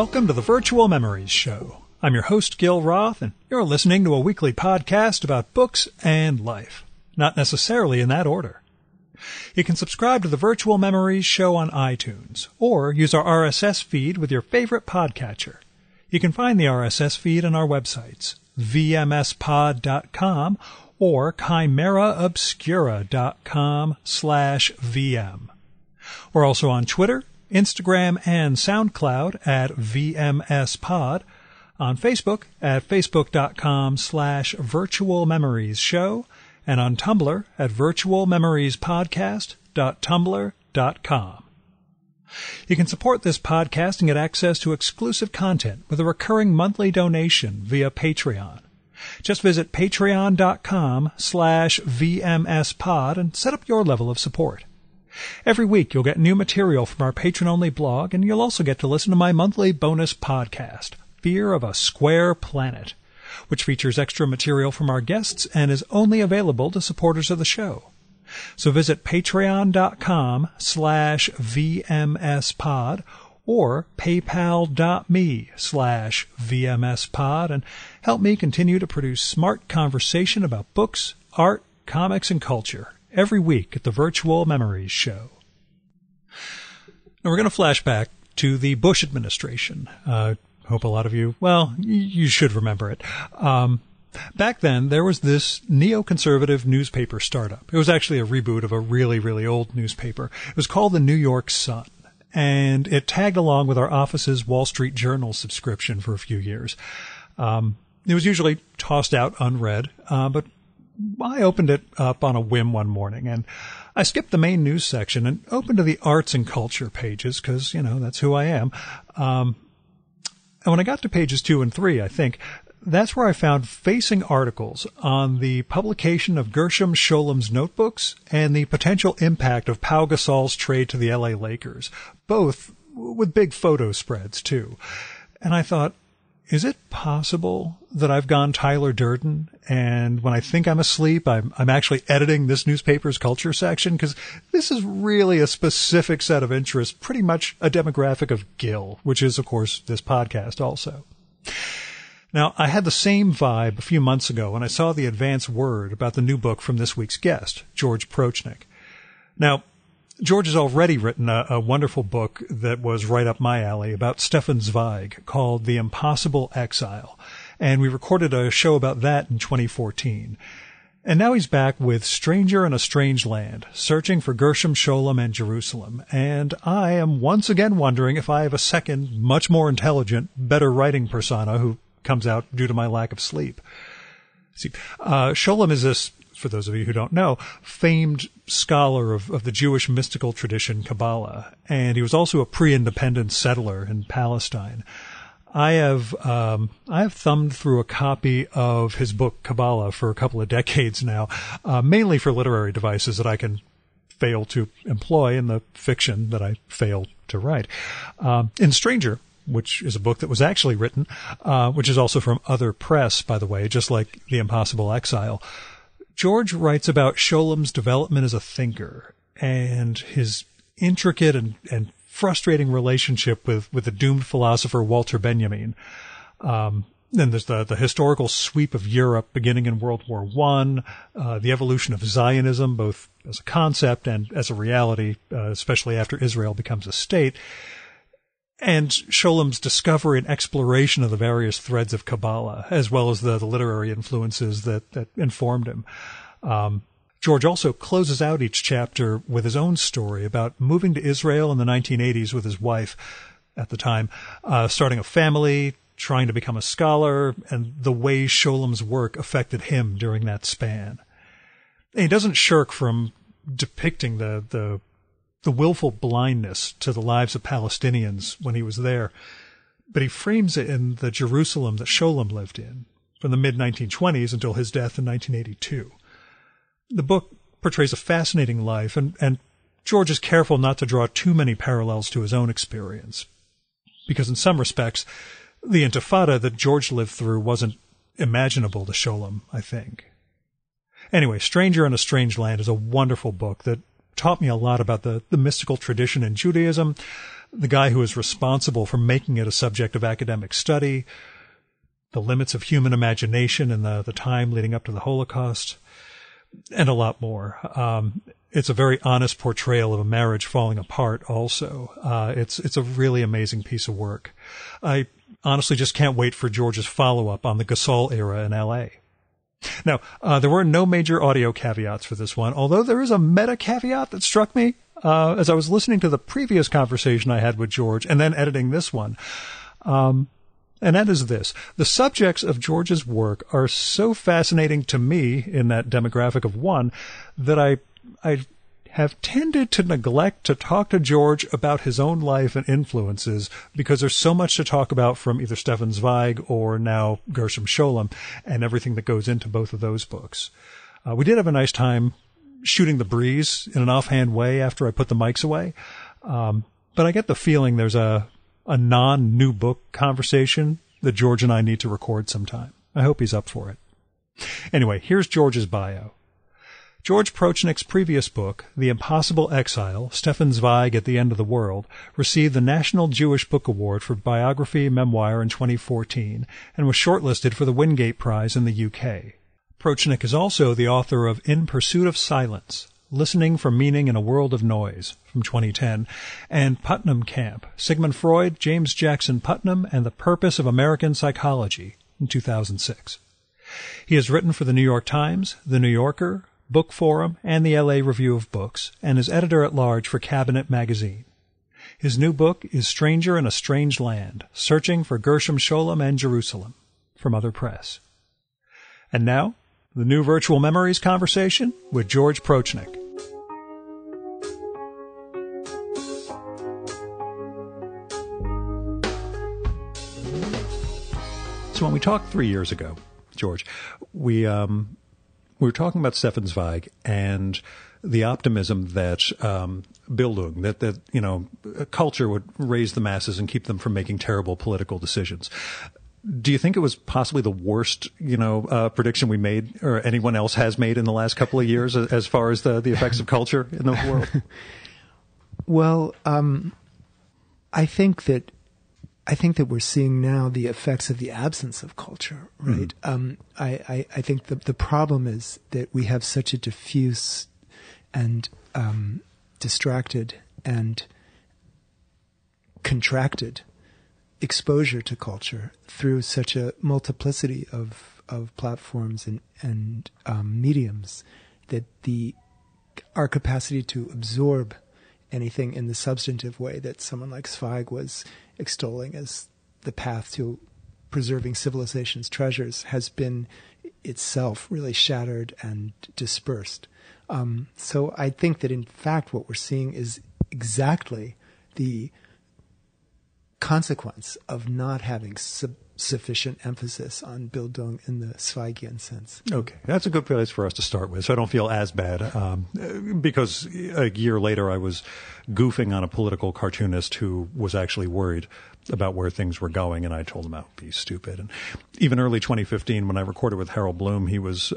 Welcome to the Virtual Memories Show. I'm your host, Gil Roth, and you're listening to a weekly podcast about books and life, not necessarily in that order. You can subscribe to the Virtual Memories Show on iTunes, or use our RSS feed with your favorite podcatcher. You can find the RSS feed on our websites, vmspod.com or chimeraobscura.com/VM. We're also on Twitter, Instagram, and SoundCloud at VMSPod, on Facebook at facebook.com/virtualmemoriesshow, and on Tumblr at virtualmemoriespodcast.tumblr.com. You can support this podcast and get access to exclusive content with a recurring monthly donation via Patreon. Just visit patreon.com/VMSPod and set up your level of support. Every week you'll get new material from our patron-only blog, and you'll also get to listen to my monthly bonus podcast, Fear of a Square Planet, which features extra material from our guests and is only available to supporters of the show. So visit patreon.com/VMSPod or paypal.me/VMSPod and help me continue to produce smart conversation about books, art, comics, and culture every week at the Virtual Memories Show. Now we're going to flash back to the Bush administration. Hope a lot of you, well, you should remember it. Back then, there was this neoconservative newspaper startup. It was actually a reboot of a really, really old newspaper. It was called the New York Sun, and it tagged along with our office's Wall Street Journal subscription for a few years. It was usually tossed out unread, but I opened it up on a whim one morning, and I skipped the main news section and opened to the arts and culture pages because, you know, that's who I am. And when I got to pages 2 and 3, I think, that's where I found facing articles on the publication of Gershom Scholem's notebooks and the potential impact of Pau Gasol's trade to the LA Lakers, both with big photo spreads too. And I thought, is it possible that I've gone Tyler Durden, and when I think I'm asleep, I'm actually editing this newspaper's culture section? Because this is really a specific set of interests, pretty much a demographic of Gil, which is, of course, this podcast also. Now, I had the same vibe a few months ago when I saw the advance word about the new book from this week's guest, George Prochnik. Now, George has already written a wonderful book that was right up my alley about Stefan Zweig called The Impossible Exile, and we recorded a show about that in 2014. And now he's back with Stranger in a Strange Land, searching for Gershom Scholem and Jerusalem. And I am once again wondering if I have a second, much more intelligent, better writing persona who comes out due to my lack of sleep. See, Scholem is this, for those of you who don't know, famed scholar of the Jewish mystical tradition Kabbalah, and he was also a pre-independent settler in Palestine. I have thumbed through a copy of his book Kabbalah for a couple of decades now, mainly for literary devices that I can fail to employ in the fiction that I fail to write. In Stranger, which is a book that was actually written, which is also from Other Press, by the way, just like The Impossible Exile, George writes about Scholem's development as a thinker and his intricate and frustrating relationship with the doomed philosopher Walter Benjamin. Then there's the historical sweep of Europe beginning in World War I, the evolution of Zionism, both as a concept and as a reality, especially after Israel becomes a state, and Scholem's discovery and exploration of the various threads of Kabbalah, as well as the literary influences that informed him. George also closes out each chapter with his own story about moving to Israel in the 1980s with his wife at the time, starting a family, trying to become a scholar, and the way Scholem's work affected him during that span. And he doesn't shirk from depicting the willful blindness to the lives of Palestinians when he was there, but he frames it in the Jerusalem that Scholem lived in from the mid-1920s until his death in 1982. The book portrays a fascinating life, and George is careful not to draw too many parallels to his own experience, because in some respects, the Intifada that George lived through wasn't imaginable to Scholem, I think. Anyway, Stranger in a Strange Land is a wonderful book that taught me a lot about the mystical tradition in Judaism, the guy who is responsible for making it a subject of academic study, the limits of human imagination and the time leading up to the Holocaust, and a lot more. It's a very honest portrayal of a marriage falling apart also. It's a really amazing piece of work. I honestly just can't wait for George's follow-up on the Gasol era in L.A. Now, there were no major audio caveats for this one, although there is a meta caveat that struck me as I was listening to the previous conversation I had with George and then editing this one. And that is this. The subjects of George's work are so fascinating to me in that demographic of one that I have tended to neglect to talk to George about his own life and influences because there's so much to talk about from either Stefan Zweig or now Gershom Scholem and everything that goes into both of those books. We did have a nice time shooting the breeze in an offhand way after I put the mics away. But I get the feeling there's a non-new book conversation that George and I need to record sometime. I hope he's up for it. Anyway, here's George's bio. George Prochnik's previous book, The Impossible Exile, Stefan Zweig at the End of the World, received the National Jewish Book Award for Biography Memoir in 2014 and was shortlisted for the Wingate Prize in the UK. Prochnik is also the author of In Pursuit of Silence, Listening for Meaning in a World of Noise, from 2010, and Putnam Camp, Sigmund Freud, James Jackson Putnam, and the Purpose of American Psychology, in 2006. He has written for The New York Times, The New Yorker, Book Forum, and the LA Review of Books, and is editor-at-large for Cabinet Magazine. His new book is Stranger in a Strange Land, Searching for Gershom Scholem and Jerusalem, from Other Press. And now, the new Virtual Memories conversation with George Prochnik. So when we talked 3 years ago, George, we were talking about Stefan Zweig and the optimism that Bildung, that you know, culture would raise the masses and keep them from making terrible political decisions. Do you think it was possibly the worst, prediction we made or anyone else has made in the last couple of years as far as the effects of culture in the world? Well, I think that we're seeing now the effects of the absence of culture, right? Mm-hmm. I think the problem is that we have such a diffuse and distracted and contracted exposure to culture through such a multiplicity of platforms and mediums that our capacity to absorb anything in the substantive way that someone like Zweig was extolling as the path to preserving civilization's treasures has been itself really shattered and dispersed. So I think that in fact what we're seeing is exactly the consequence of not having sufficient emphasis on Bildung in the Zweigian sense. Okay. That's a good place for us to start with, so I don't feel as bad, because a year later I was goofing on a political cartoonist who was actually worried about where things were going, and I told him, oh, be stupid. And even early 2015, when I recorded with Harold Bloom, he was...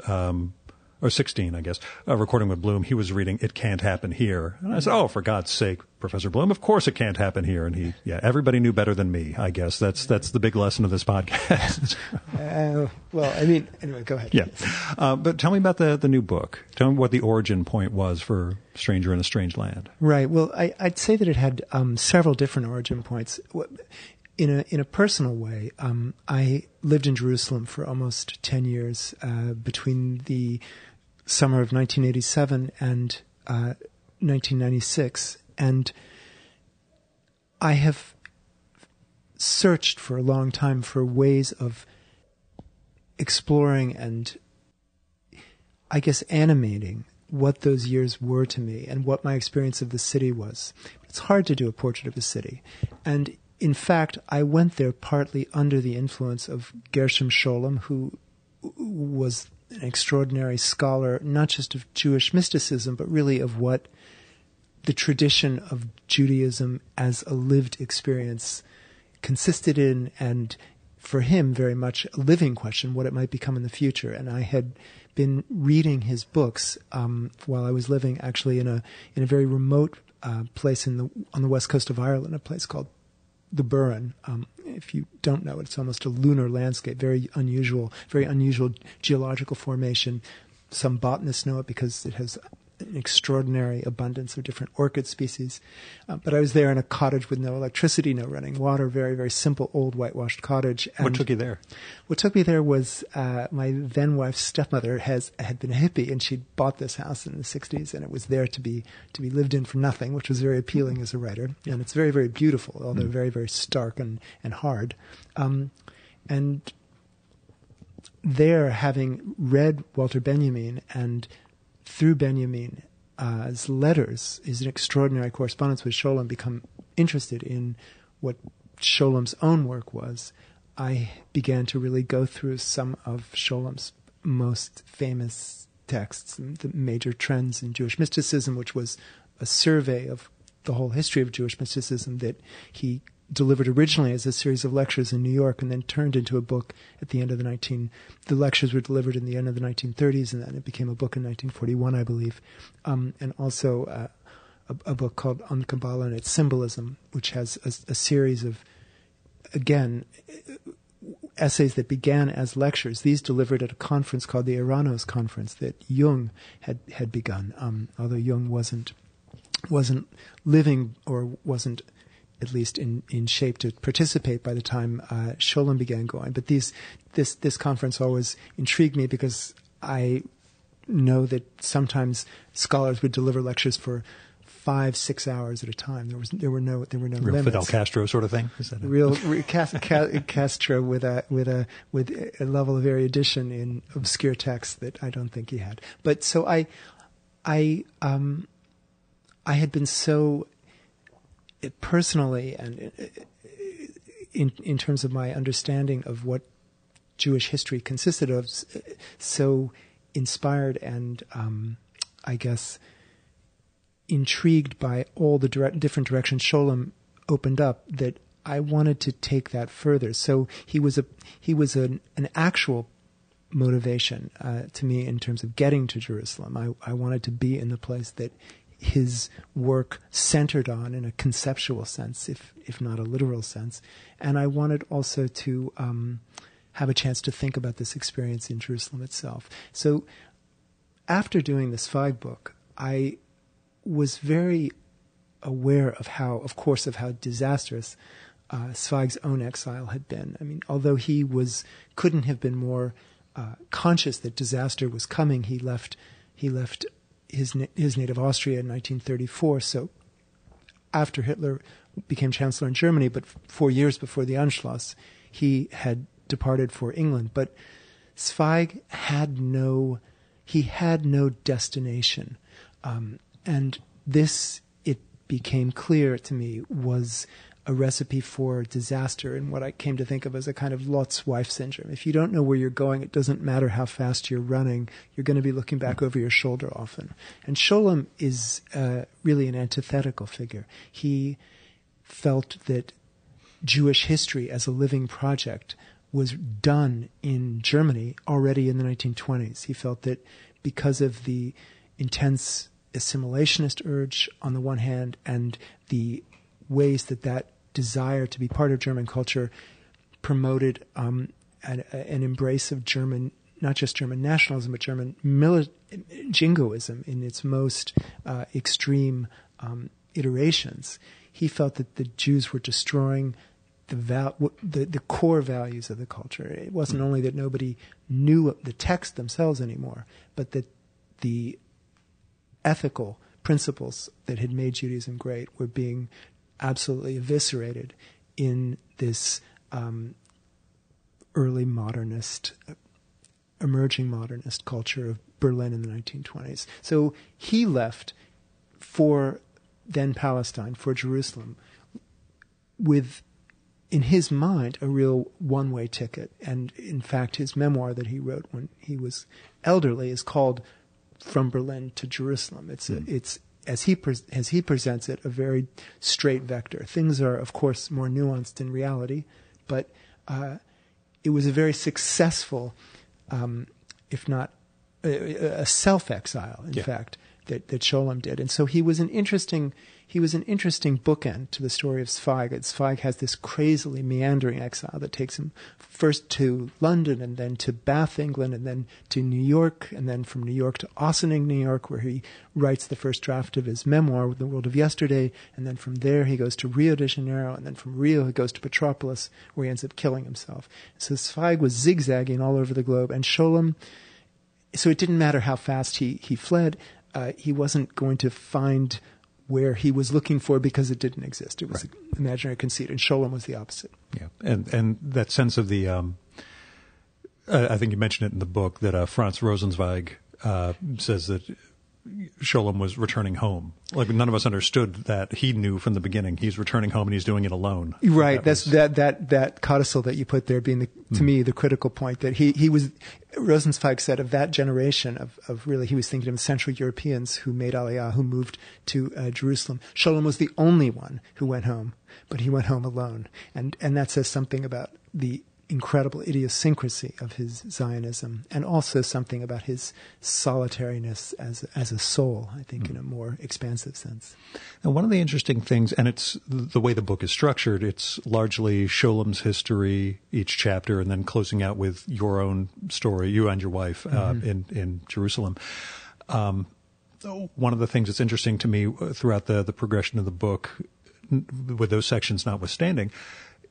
or 16, I guess, recording with Bloom, he was reading It Can't Happen Here. And I said, oh, for God's sake, Professor Bloom, of course it can't happen here. And he, everybody knew better than me, I guess. That's the big lesson of this podcast. Anyway, go ahead. Yeah. But tell me about the new book. Tell me what the origin point was for Stranger in a Strange Land. Right. Well, I'd say that it had several different origin points. In a personal way, I lived in Jerusalem for almost 10 years between the summer of 1987 and 1996, and I have searched for a long time for ways of exploring and, I guess, animating what those years were to me and what my experience of the city was. It's hard to do a portrait of a city, and in fact, I went there partly under the influence of Gershom Scholem, who was an extraordinary scholar, not just of Jewish mysticism, but really of what the tradition of Judaism as a lived experience consisted in, and for him, very much a living question, what it might become in the future. And I had been reading his books while I was living, actually, in a very remote place on the west coast of Ireland, a place called the Burren. If you don't know it, it's almost a lunar landscape, very unusual geological formation. Some botanists know it because it has an extraordinary abundance of different orchid species. But I was there in a cottage with no electricity, no running water, very, very simple old whitewashed cottage. And what took you there? What took me there was my then-wife's stepmother had been a hippie, and she'd bought this house in the 60s, and it was there to be lived in for nothing, which was very appealing as a writer. Yeah. And it's very, very beautiful, although very, very stark and hard. And there, having read Walter Benjamin and through Benjamin's letters, is an extraordinary correspondence with Scholem, become interested in what Scholem's own work was, I began to really go through some of Scholem's most famous texts, the Major Trends in Jewish Mysticism, which was a survey of the whole history of Jewish mysticism that he delivered originally as a series of lectures in New York and then turned into a book at the end of the lectures were delivered in the end of the 1930s, and then it became a book in 1941, I believe. And also a book called On Kabbalah and Its Symbolism, which has a series of, again, essays that began as lectures, these delivered at a conference called the Eranos Conference that Jung had begun, although Jung wasn't living or wasn't at least in shape to participate by the time Scholem began going. But this conference always intrigued me because I know that sometimes scholars would deliver lectures for 5-6 hours at a time. There were no real limits. Fidel Castro sort of thing. Is that Castro with a level of erudition in obscure texts that I don't think he had. But so I had been so personally, and in terms of my understanding of what Jewish history consisted of, so inspired and, I guess, intrigued by all the different directions Scholem opened up, that I wanted to take that further. So he was an actual motivation to me in terms of getting to Jerusalem. I wanted to be in the place that his work centered on in a conceptual sense, if not a literal sense. And I wanted also to have a chance to think about this experience in Jerusalem itself. So after doing the Zweig book, I was very aware of course, how disastrous Zweig's own exile had been. I mean, although he couldn't have been more conscious that disaster was coming, he left his native Austria in 1934, so after Hitler became chancellor in Germany, but 4 years before the Anschluss, he had departed for England. But Zweig had no destination. And this, it became clear to me, was a recipe for disaster and what I came to think of as a kind of Lot's wife syndrome. If you don't know where you're going, it doesn't matter how fast you're running, you're going to be looking back over your shoulder often. And Scholem is really an antithetical figure. He felt that Jewish history as a living project was done in Germany already in the 1920s. He felt that because of the intense assimilationist urge on the one hand and the ways that desire to be part of German culture promoted an embrace of German, not just German nationalism, but German jingoism in its most extreme iterations. He felt that the Jews were destroying the core values of the culture. It wasn't only that nobody knew the texts themselves anymore, but that the ethical principles that had made Judaism great were being absolutely eviscerated in this early modernist, emerging modernist culture of Berlin in the 1920s. So he left for then Palestine, for Jerusalem, with, in his mind, a real one-way ticket. And in fact, his memoir that he wrote when he was elderly is called From Berlin to Jerusalem. As he presents it, a very straight vector. Things are, of course, more nuanced in reality, but it was a very successful, if not a self-exile, in fact, that Scholem did. And so he was an interesting bookend to the story of Zweig. And Zweig has this crazily meandering exile that takes him first to London and then to Bath, England, and then to New York, and then from New York to Ossining, New York, where he writes the first draft of his memoir, The World of Yesterday, and then from there he goes to Rio de Janeiro, and then from Rio he goes to Petropolis, where he ends up killing himself. So Zweig was zigzagging all over the globe, and Scholem, so it didn't matter how fast he fled, he wasn't going to find where he was looking for, because it didn't exist. It was an imaginary conceit, and Scholem was the opposite. Yeah, and that sense of the, I think you mentioned it in the book that Franz Rosenzweig says that Scholem was returning home. Like, none of us understood that he knew from the beginning he's returning home and he's doing it alone. Right. That codicil that you put there being, to me, the critical point that he was, Rosenzweig said of that generation of really, he was thinking of Central Europeans who made Aliyah, who moved to Jerusalem. Scholem was the only one who went home, but he went home alone. And that says something about the incredible idiosyncrasy of his Zionism, and also something about his solitariness as a soul, I think, in a more expansive sense. And one of the interesting things, and it's the way the book is structured, it's largely Scholem's history, each chapter, and then closing out with your own story, you and your wife in Jerusalem. One of the things that's interesting to me throughout the progression of the book, with those sections notwithstanding,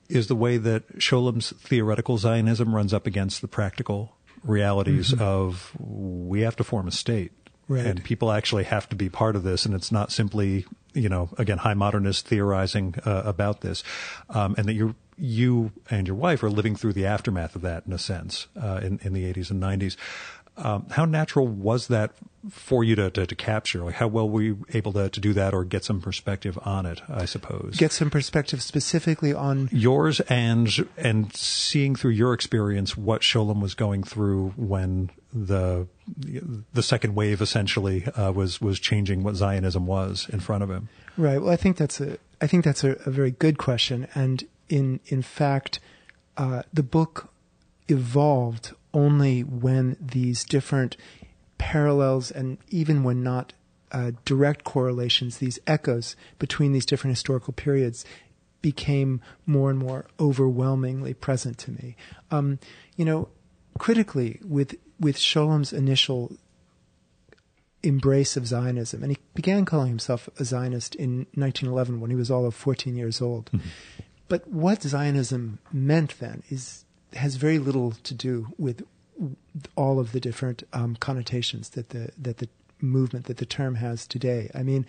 is the way that Scholem's theoretical Zionism runs up against the practical realities of, we have to form a state, and people actually have to be part of this, and it's not simply, again, high modernists theorizing about this, and that you and your wife are living through the aftermath of that, in a sense, in the 80s and 90s. How natural was that for you to capture? Like, how well were you able to do that, or get some perspective on it, I suppose? Get some perspective specifically on yours, and seeing through your experience what Scholem was going through when the second wave essentially was changing what Zionism was in front of him. Right. Well, I think that's a very good question. And in fact, the book evolved only when these different parallels, and even when not direct correlations, these echoes between these different historical periods became more and more overwhelmingly present to me. Critically, with Scholem's initial embrace of Zionism, and he began calling himself a Zionist in 1911 when he was all of 14 years old. But what Zionism meant then has very little to do with all of the different connotations that the movement, that the term has today. I mean,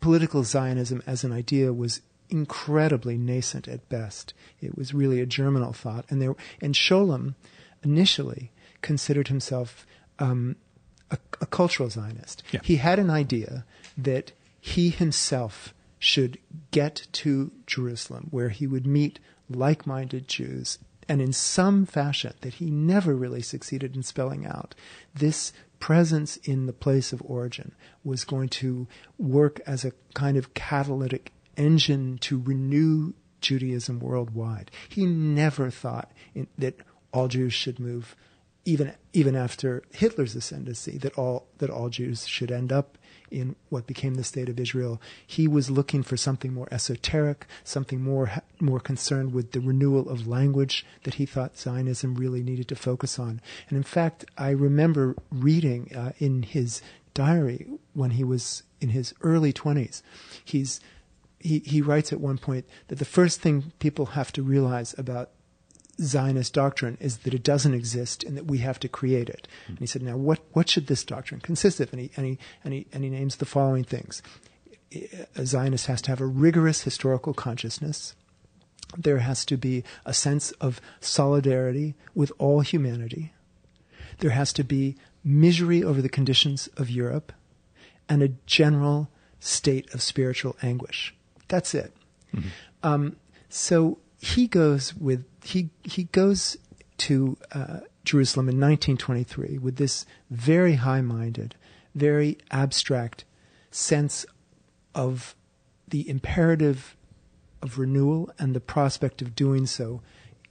political Zionism as an idea was incredibly nascent at best. It was really a germinal thought, and Scholem initially considered himself a cultural Zionist. Yeah. He had an idea that he himself should get to Jerusalem, where he would meet like-minded Jews, and in some fashion that he never really succeeded in spelling out, this presence in the place of origin was going to work as a kind of catalytic engine to renew Judaism worldwide. He never thought that all Jews should move, even after Hitler's ascendancy, that all Jews should end up in what became the state of Israel. He was looking for something more esoteric, something more concerned with the renewal of language that he thought Zionism really needed to focus on. And in fact, I remember reading in his diary when he was in his early 20s, he writes at one point that the first thing people have to realize about Zionist doctrine is that it doesn't exist and that we have to create it. And he said, now what should this doctrine consist of? And he names the following things. A Zionist has to have a rigorous historical consciousness. There has to be a sense of solidarity with all humanity. There has to be misery over the conditions of Europe, and a general state of spiritual anguish. That's it. So he goes to Jerusalem in 1923 with this very high-minded, very abstract sense of the imperative of renewal and the prospect of doing so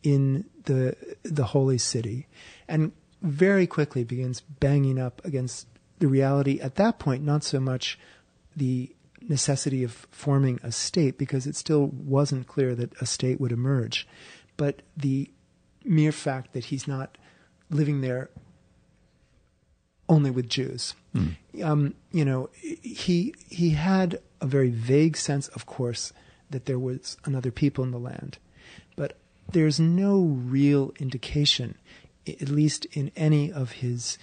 in the holy city, and very quickly begins banging up against the reality at that point, not so much the necessity of forming a state, because it still wasn't clear that a state would emerge, but the mere fact that he's not living there only with Jews. Mm. You know, he had a very vague sense, of course, that there was another people in the land, but there's no real indication, at least in any of his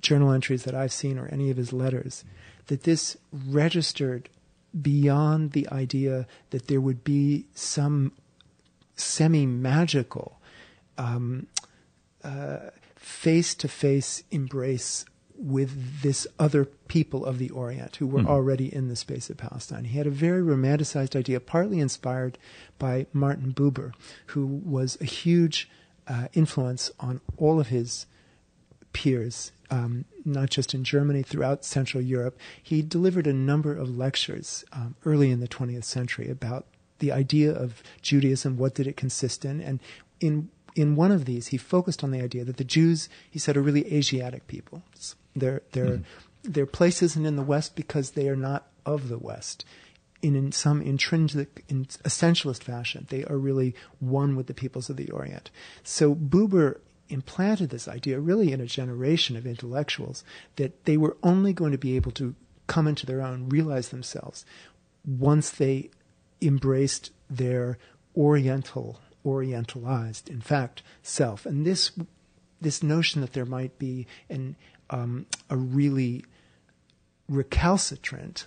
journal entries that I've seen or any of his letters, that this registered beyond the idea that there would be some semi-magical face-to-face embrace with this other people of the Orient who were already in the space of Palestine. He had a very romanticized idea, partly inspired by Martin Buber, who was a huge influence on all of his peers, not just in Germany, throughout Central Europe. He delivered a number of lectures early in the 20th century about the idea of Judaism, what did it consist in, and in one of these, he focused on the idea that the Jews, he said, are really Asiatic people. Their place isn't in the West because they are not of the West. In some intrinsic, essentialist fashion, they are really one with the peoples of the Orient. So Buber implanted this idea really in a generation of intellectuals that they were only going to be able to come into their own, realize themselves, once they embraced their orientalized, in fact, self. And this notion that there might be a really recalcitrant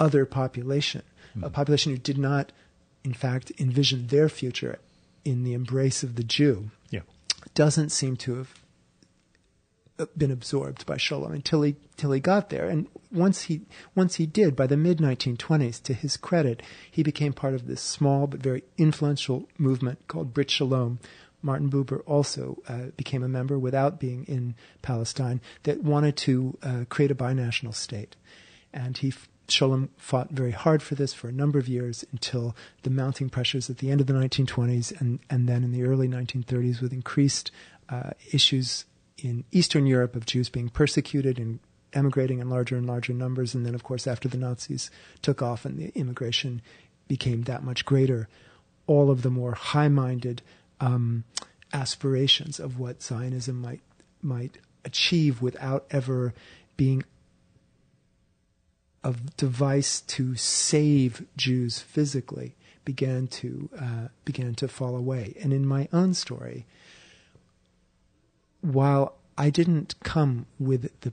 other population, a population who did not, in fact, envision their future in the embrace of the Jew, doesn't seem to have been absorbed by Scholem until he got there. And once he did, by the mid-1920s, to his credit, he became part of this small but very influential movement called Brit Shalom. Martin Buber also became a member without being in Palestine, that wanted to create a binational state. And Scholem fought very hard for this for a number of years, until the mounting pressures at the end of the 1920s and then in the early 1930s, with increased issues in Eastern Europe of Jews being persecuted and emigrating in larger and larger numbers. And then, of course, after the Nazis took off and the immigration became that much greater, all of the more high-minded aspirations of what Zionism might achieve without ever being a device to save Jews physically began to fall away. And in my own story, while I didn't come with the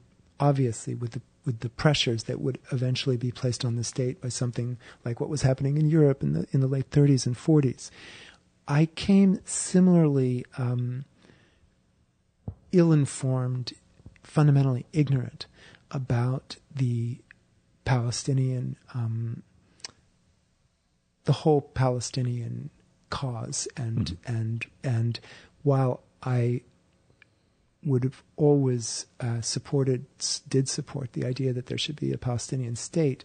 pressures that would eventually be placed on the state by something like what was happening in Europe in the late 30s and 40s, I came similarly ill-informed, fundamentally ignorant about the whole Palestinian cause, and while I would have always did support the idea that there should be a Palestinian state,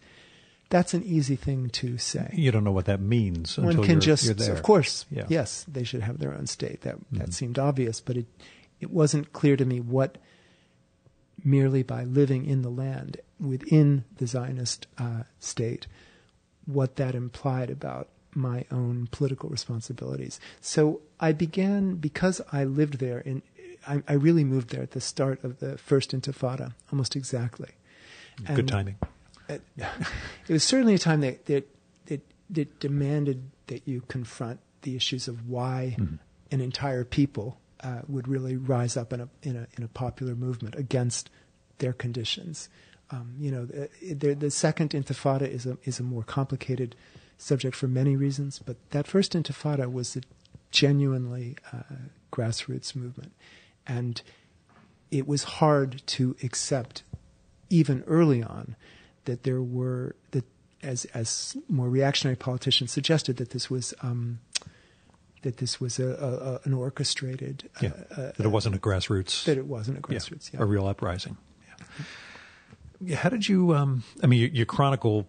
that's an easy thing to say. You don't know what that means until you're there. Of course, yes, they should have their own state. That seemed obvious, but it wasn't clear to me what merely by living in the land within the Zionist state, what that implied about my own political responsibilities. So I began, because I lived there in... I really moved there at the start of the first Intifada, almost exactly. And good timing. It was certainly a time that demanded that you confront the issues of why an entire people would really rise up in a popular movement against their conditions. The second Intifada is a more complicated subject for many reasons, but that first Intifada was a genuinely grassroots movement. And it was hard to accept, even early on, that there were, that as more reactionary politicians suggested, that this was an orchestrated, that it wasn't a grassroots, a real uprising. Yeah. How did you? I mean, you chronicle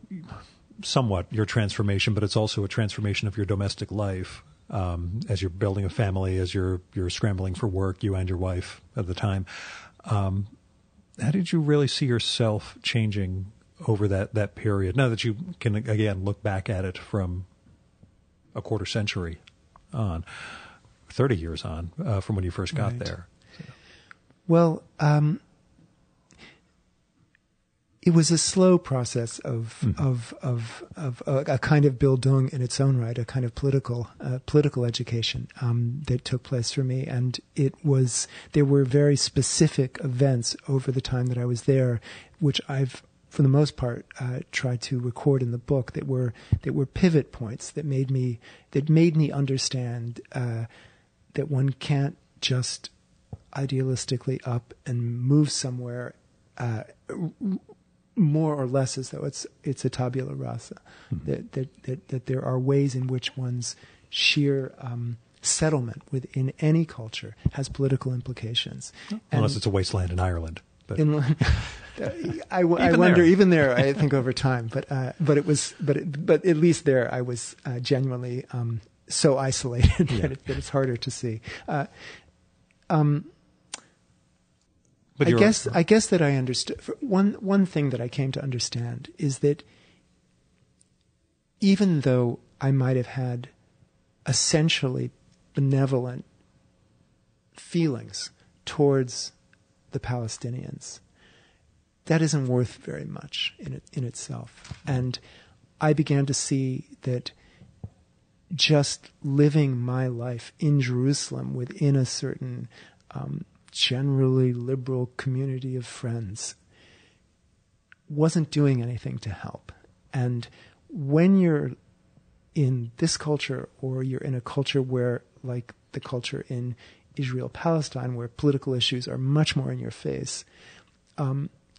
somewhat your transformation, but it's also a transformation of your domestic life. As you're building a family, as you're scrambling for work, you and your wife at the time, how did you really see yourself changing over that period? Now that you can, again, look back at it from a quarter century on, 30 years on, from when you first got there. So. Well, it was a slow process of a kind of Bildung in its own right, a kind of political education that took place for me, and there were very specific events over the time that I was there, which I've, for the most part, tried to record in the book, that were pivot points that made me understand that one can't just idealistically up and move somewhere. More or less as though it's a tabula rasa, that there are ways in which one's sheer settlement within any culture has political implications. Unless it's a wasteland in Ireland. But. I wonder, even there, I think over time, but at least there I was genuinely so isolated that it's harder to see. I guess that I understood one thing that I came to understand is that even though I might have had essentially benevolent feelings towards the Palestinians, that isn't worth very much in itself. And I began to see that just living my life in Jerusalem within a certain generally liberal community of friends wasn't doing anything to help. And when you're in this culture, or you're in a culture where, like the culture in Israel-Palestine, where political issues are much more in your face,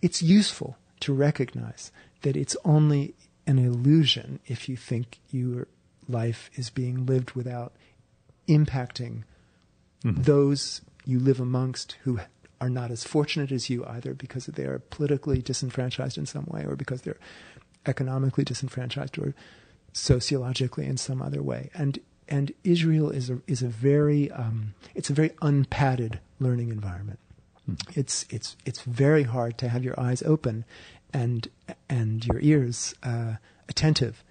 it's useful to recognize that it's only an illusion if you think your life is being lived without impacting those you live amongst who are not as fortunate as you, either because they are politically disenfranchised in some way, or because they're economically disenfranchised, or sociologically in some other way. And Israel is a very it's a very unpadded learning environment. It's very hard to have your eyes open and your ears attentive,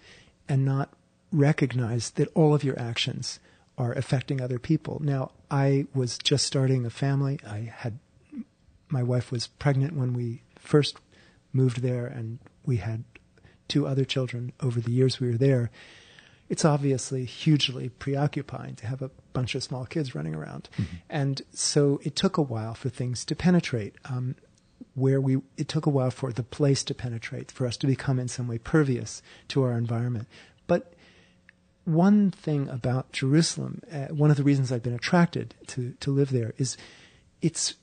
and not recognize that all of your actions are affecting other people. Now, I was just starting a family. My wife was pregnant when we first moved there, and we had 2 other children over the years we were there. It's obviously hugely preoccupying to have a bunch of small kids running around. And so it took a while for things to penetrate, it took a while for the place to penetrate, for us to become in some way pervious to our environment. But one thing about Jerusalem, one of the reasons I've been attracted to live there, is it's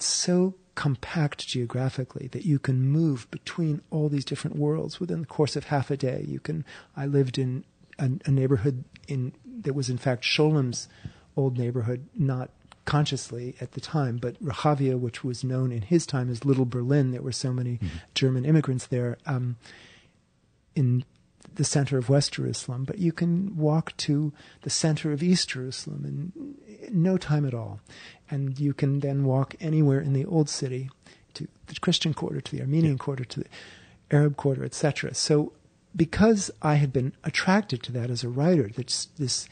so compact geographically that you can move between all these different worlds within the course of half a day. I lived in a neighborhood that was in fact Scholem's old neighborhood, not consciously at the time, but Rehavia, which was known in his time as Little Berlin. There were so many German immigrants there, in the center of West Jerusalem, but you can walk to the center of East Jerusalem in no time at all. And you can then walk anywhere in the Old City, to the Christian quarter, to the Armenian quarter, to the Arab quarter, etc. So because I had been attracted to that as a writer, this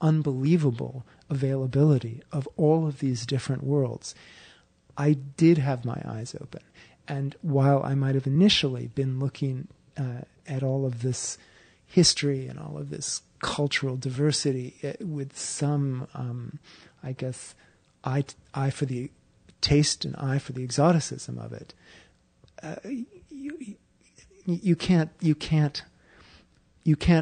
unbelievable availability of all of these different worlds, I did have my eyes open. And while I might have initially been looking at all of this history and all of this cultural diversity with some, I guess, eye for the taste and eye for the exoticism of it, you can't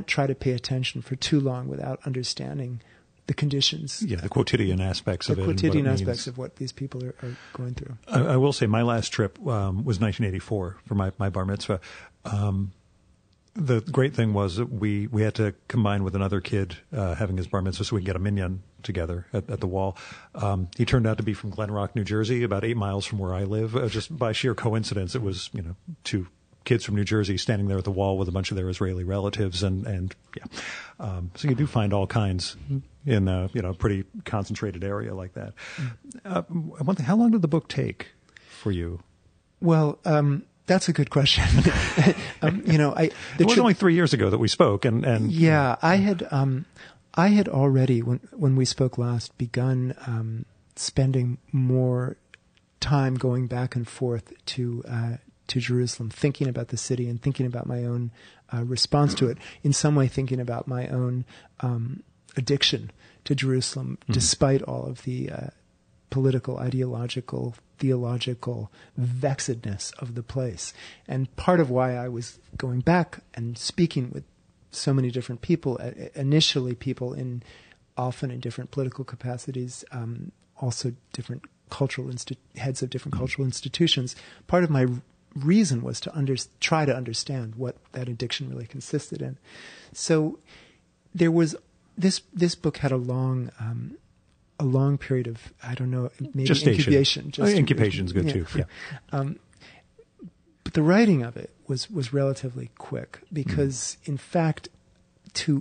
try to pay attention for too long without understanding the conditions. Yeah, the quotidian aspects of it. The quotidian aspects of what these people are going through. I will say my last trip was 1984 for my bar mitzvah. The great thing was that we had to combine with another kid having his bar mitzvah so we could get a minyan together at the wall. He turned out to be from Glen Rock, New Jersey, about 8 miles from where I live. Just by sheer coincidence, it was, 2 kids from New Jersey standing there at the wall with a bunch of their Israeli relatives, so you do find all kinds in a pretty concentrated area like that. One thing: how long did the book take for you? Well, that's a good question. It was only 3 years ago that we spoke, and yeah, I had already when we spoke last begun spending more time going back and forth to Jerusalem, thinking about the city and thinking about my own response to it. In some way, thinking about my own addiction to Jerusalem, mm-hmm. despite all of the political, ideological, theological vexedness of the place. And part of why I was going back and speaking with so many different people, initially people often in different political capacities, also different cultural heads of different cultural institutions. Part of my reason was to try to understand what that addiction really consisted in. So there was this book had a long period of, I don't know, maybe incubation. Incubation's good too. Yeah. But the writing of it was relatively quick because, in fact,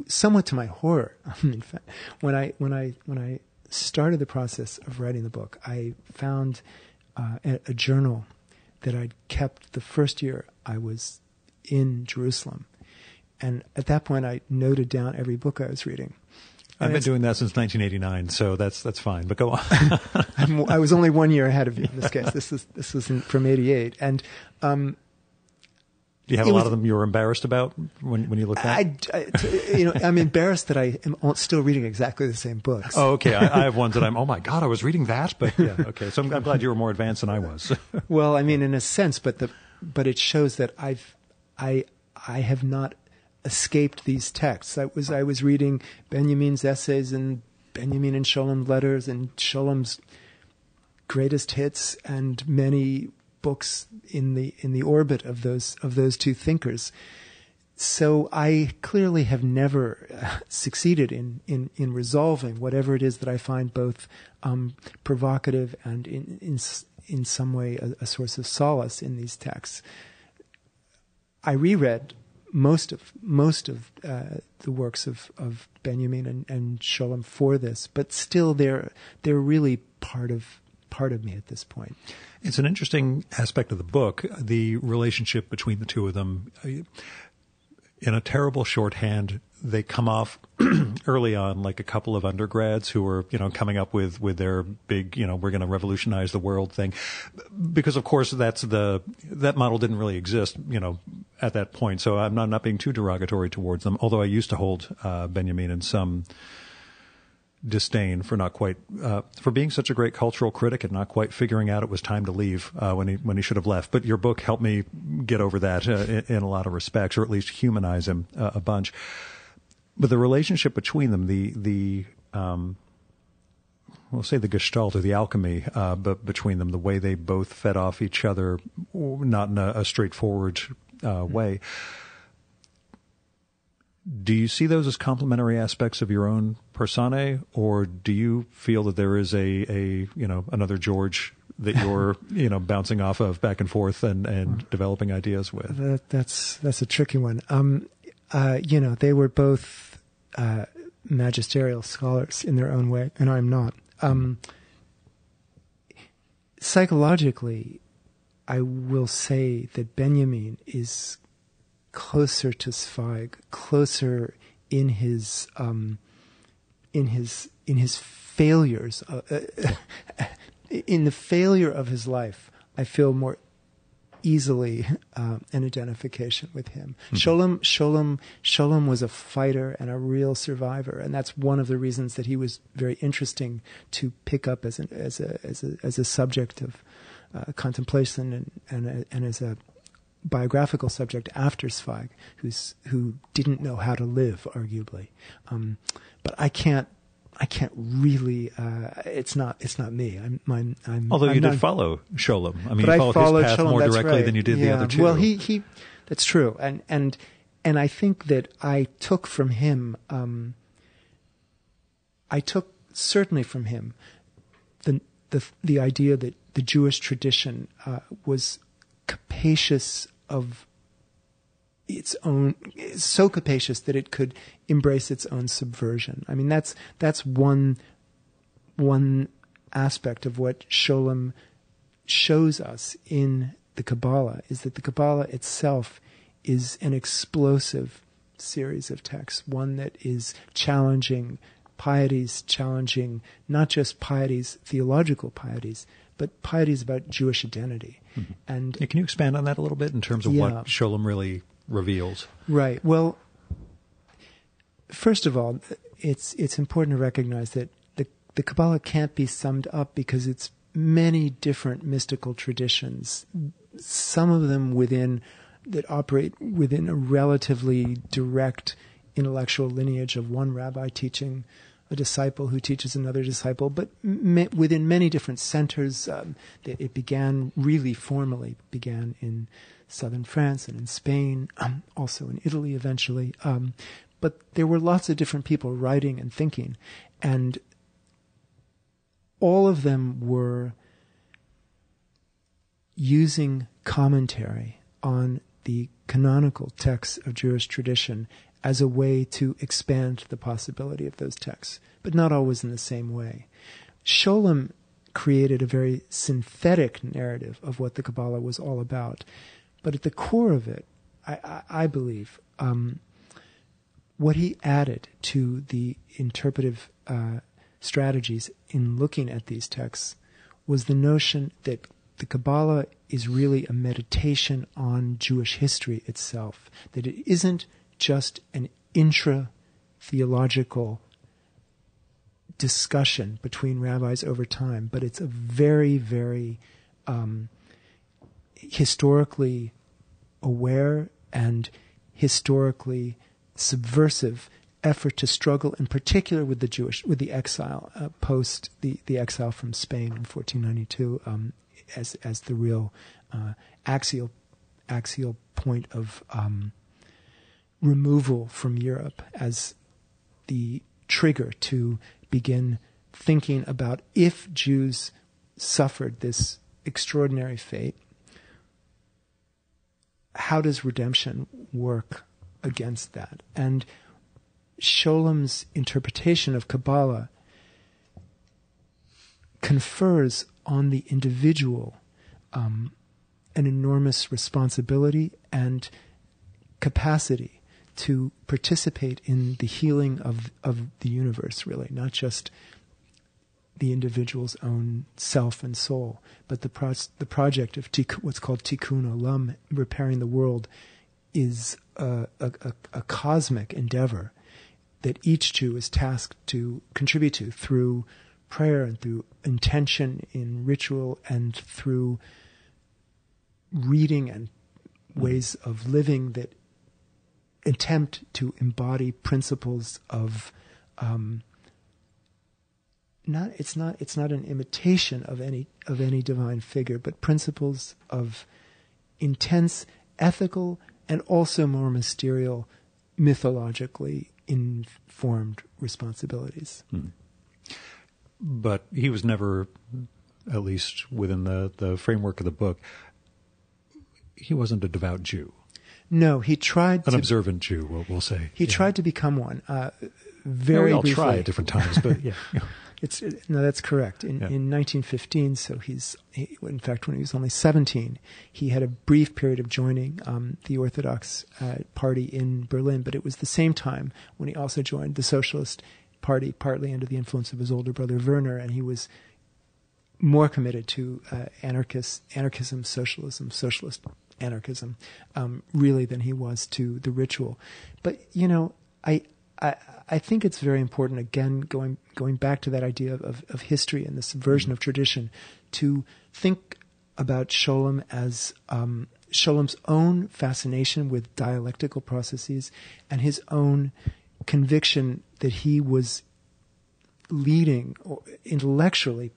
somewhat to my horror, in fact, when I started the process of writing the book, I found a journal that I'd kept the first year I was in Jerusalem. And at that point, I noted down every book I was reading. And I've been doing that since 1989, so that's fine, but go on. I was only 1 year aad of you in this case. This is from 88. And do you have a lot of them you're embarrassed about when you look back? I'm embarrassed that I am still reading exactly the same books. Oh, okay. I have ones that oh my God, I was reading that. But yeah, okay. So I'm glad you were more advanced than I was. Well, I mean, in a sense, but it shows that I have not escaped these texts. I was reading Benjamin's essays and Benjamin and Scholem's letters and Scholem's greatest hits and many books in the orbit of those two thinkers. So I clearly have never succeeded in resolving whatever it is that I find both provocative and in some way a source of solace in these texts. I reread most of the works of Benjamin and Scholem for this, but still they're really part of me at this point. It's an interesting aspect of the book, the relationship between the two of them. In a terrible shorthand, they come off early on like a couple of undergrads who are, coming up with their big, we're going to revolutionize the world thing. Because, of course, that model didn't really exist, at that point. So I'm not being too derogatory towards them, although I used to hold Benjamin in some disdain for for being such a great cultural critic and not quite figuring out it was time to leave when he should have left. But your book helped me get over that in a lot of respects, or at least humanize him a bunch. But the relationship between them, the we'll say the gestalt or the alchemy, but between them, the way they both fed off each other, not in a straightforward way. Do you see those as complementary aspects of your own personae, or do you feel that there is a another George that you're bouncing off of back and forth and developing ideas with? That's a tricky one. They were both magisterial scholars in their own way, and I'm not. Psychologically, I will say that Benjamin is closer to Zweig, closer in his failures, in the failure of his life. I feel more easily an identification with him. Mm-hmm. Scholem was a fighter and a real survivor, and that's one of the reasons that he was very interesting to pick up as a subject of contemplation and as a biographical subject after Zweig, who didn't know how to live, arguably. But I can't really. It's not me. I'm although you did follow Scholem. I mean, you followed his path more directly than you did the other two. Well, he that's true, and I think that I took from him. I took certainly from him the idea that the Jewish tradition was capacious of its own, so capacious that it could embrace its own subversion. I mean, that's one aspect of what Scholem shows us in the Kabbalah is that the Kabbalah itself is an explosive series of texts, one that is challenging pieties, challenging not just pieties, theological pieties, but pieties about Jewish identity. Mm-hmm. And yeah, can you expand on that a little bit in terms of what Scholem really reveals? Right. Well, first of all, it's important to recognize that the Kabbalah can't be summed up because it's many different mystical traditions, some of them that operate within a relatively direct intellectual lineage of one rabbi teaching a disciple who teaches another disciple, but within many different centers. It began really formally, began in southern France and in Spain, also in Italy eventually. But there were lots of different people writing and thinking, and all of them were using commentary on the canonical texts of Jewish tradition as a way to expand the possibility of those texts, but not always in the same way. Scholem created a very synthetic narrative of what the Kabbalah was all about, but at the core of it, I believe, what he added to the interpretive strategies in looking at these texts was the notion that the Kabbalah is really a meditation on Jewish history itself, that it isn't just an intra-theological discussion between rabbis over time, but it's a very, very historically aware and historically subversive effort to struggle, in particular, with the exile post the exile from Spain in 1492, as the real axial point of removal from Europe, as the trigger to begin thinking about, if Jews suffered this extraordinary fate, how does redemption work against that? And Scholem's interpretation of Kabbalah confers on the individual an enormous responsibility and capacity to participate in the healing of the universe, really, not just the individual's own self and soul, but the project of what's called tikkun olam, repairing the world, is a cosmic endeavor that each Jew is tasked to contribute to through prayer and through intention in ritual and through reading and ways of living that attempt to embody principles of it's not an imitation of any divine figure, but principles of intense ethical and also more mysterious, mythologically informed responsibilities. Hmm. But he was never, at least within the framework of the book, he wasn't a devout Jew. No, he tried to... An observant Jew, we'll say. He tried to become one very briefly. We all try at different times, but yeah. No, that's correct. In 1915, so in fact, when he was only 17, he had a brief period of joining the Orthodox Party in Berlin, but it was the same time when he also joined the Socialist Party, partly under the influence of his older brother Werner, and he was more committed to anarchism, socialist anarchism, really, than he was to the ritual. But, you know, I think it's very important, again, going back to that idea of history and the subversion of tradition, to think about Scholem as Scholem's own fascination with dialectical processes and his own conviction that he was leading, or intellectually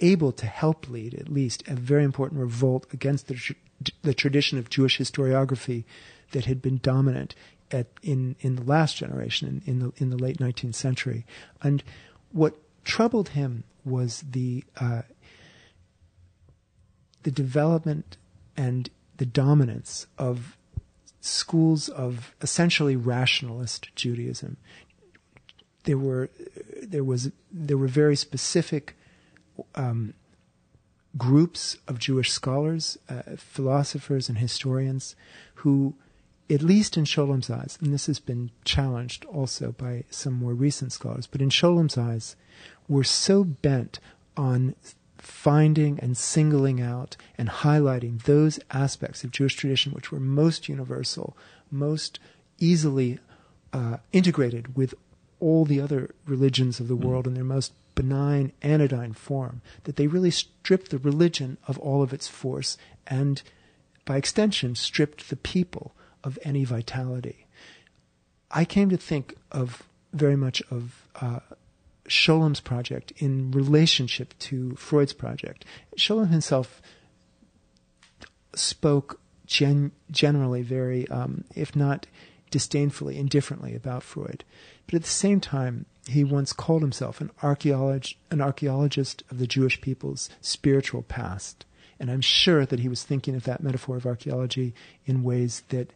able to help lead, at least, a very important revolt against the tradition of Jewish historiography that had been dominant in the last generation, in the late 19th century. And what troubled him was the development and the dominance of schools of essentially rationalist Judaism. There were very specific groups of Jewish scholars, philosophers and historians who, at least in Scholem's eyes, and this has been challenged also by some more recent scholars, but in Scholem's eyes, were so bent on finding and singling out and highlighting those aspects of Jewish tradition which were most universal, most easily integrated with all the other religions of the world in their most benign, anodyne form, that they really stripped the religion of all of its force and, by extension, stripped the people of any vitality. I came to think of very much of Scholem's project in relationship to Freud's project. Scholem himself spoke generally very, if not disdainfully, indifferently about Freud. But at the same time, he once called himself an archaeologist of the Jewish people's spiritual past. And I'm sure that he was thinking of that metaphor of archaeology in ways that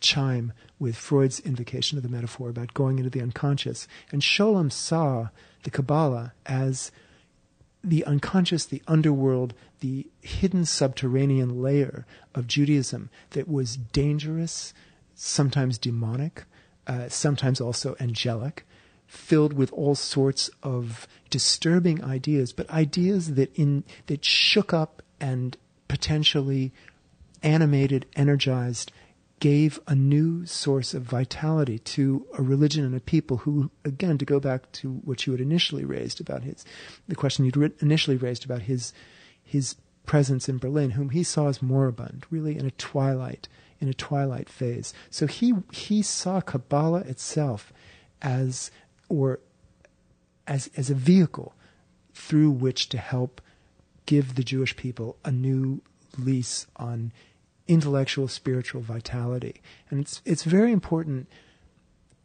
chime with Freud's invocation of the metaphor about going into the unconscious. And Scholem saw the Kabbalah as the unconscious, the underworld, the hidden subterranean layer of Judaism that was dangerous, sometimes demonic, sometimes also angelic, filled with all sorts of disturbing ideas, but ideas that shook up and potentially animated, energized, gave a new source of vitality to a religion and a people who, again, to go back to what you had initially raised about the question you'd initially raised about his presence in Berlin, whom he saw as moribund, really in a twilight phase. So he saw Kabbalah itself as a vehicle through which to help give the Jewish people a new lease on intellectual, spiritual vitality. And it's very important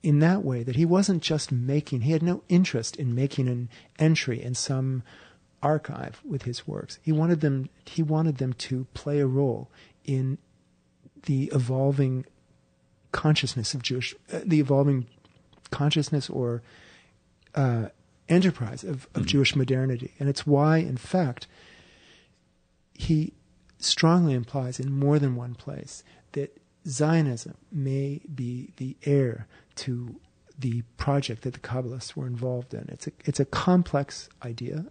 in that way that he wasn't just he had no interest in making an entry in some archive with his works. He wanted them to play a role in the evolving consciousness of the evolving consciousness or enterprise of Jewish modernity. And it's why, in fact, he strongly implies in more than one place that Zionism may be the heir to the project that the Kabbalists were involved in. It's a complex idea.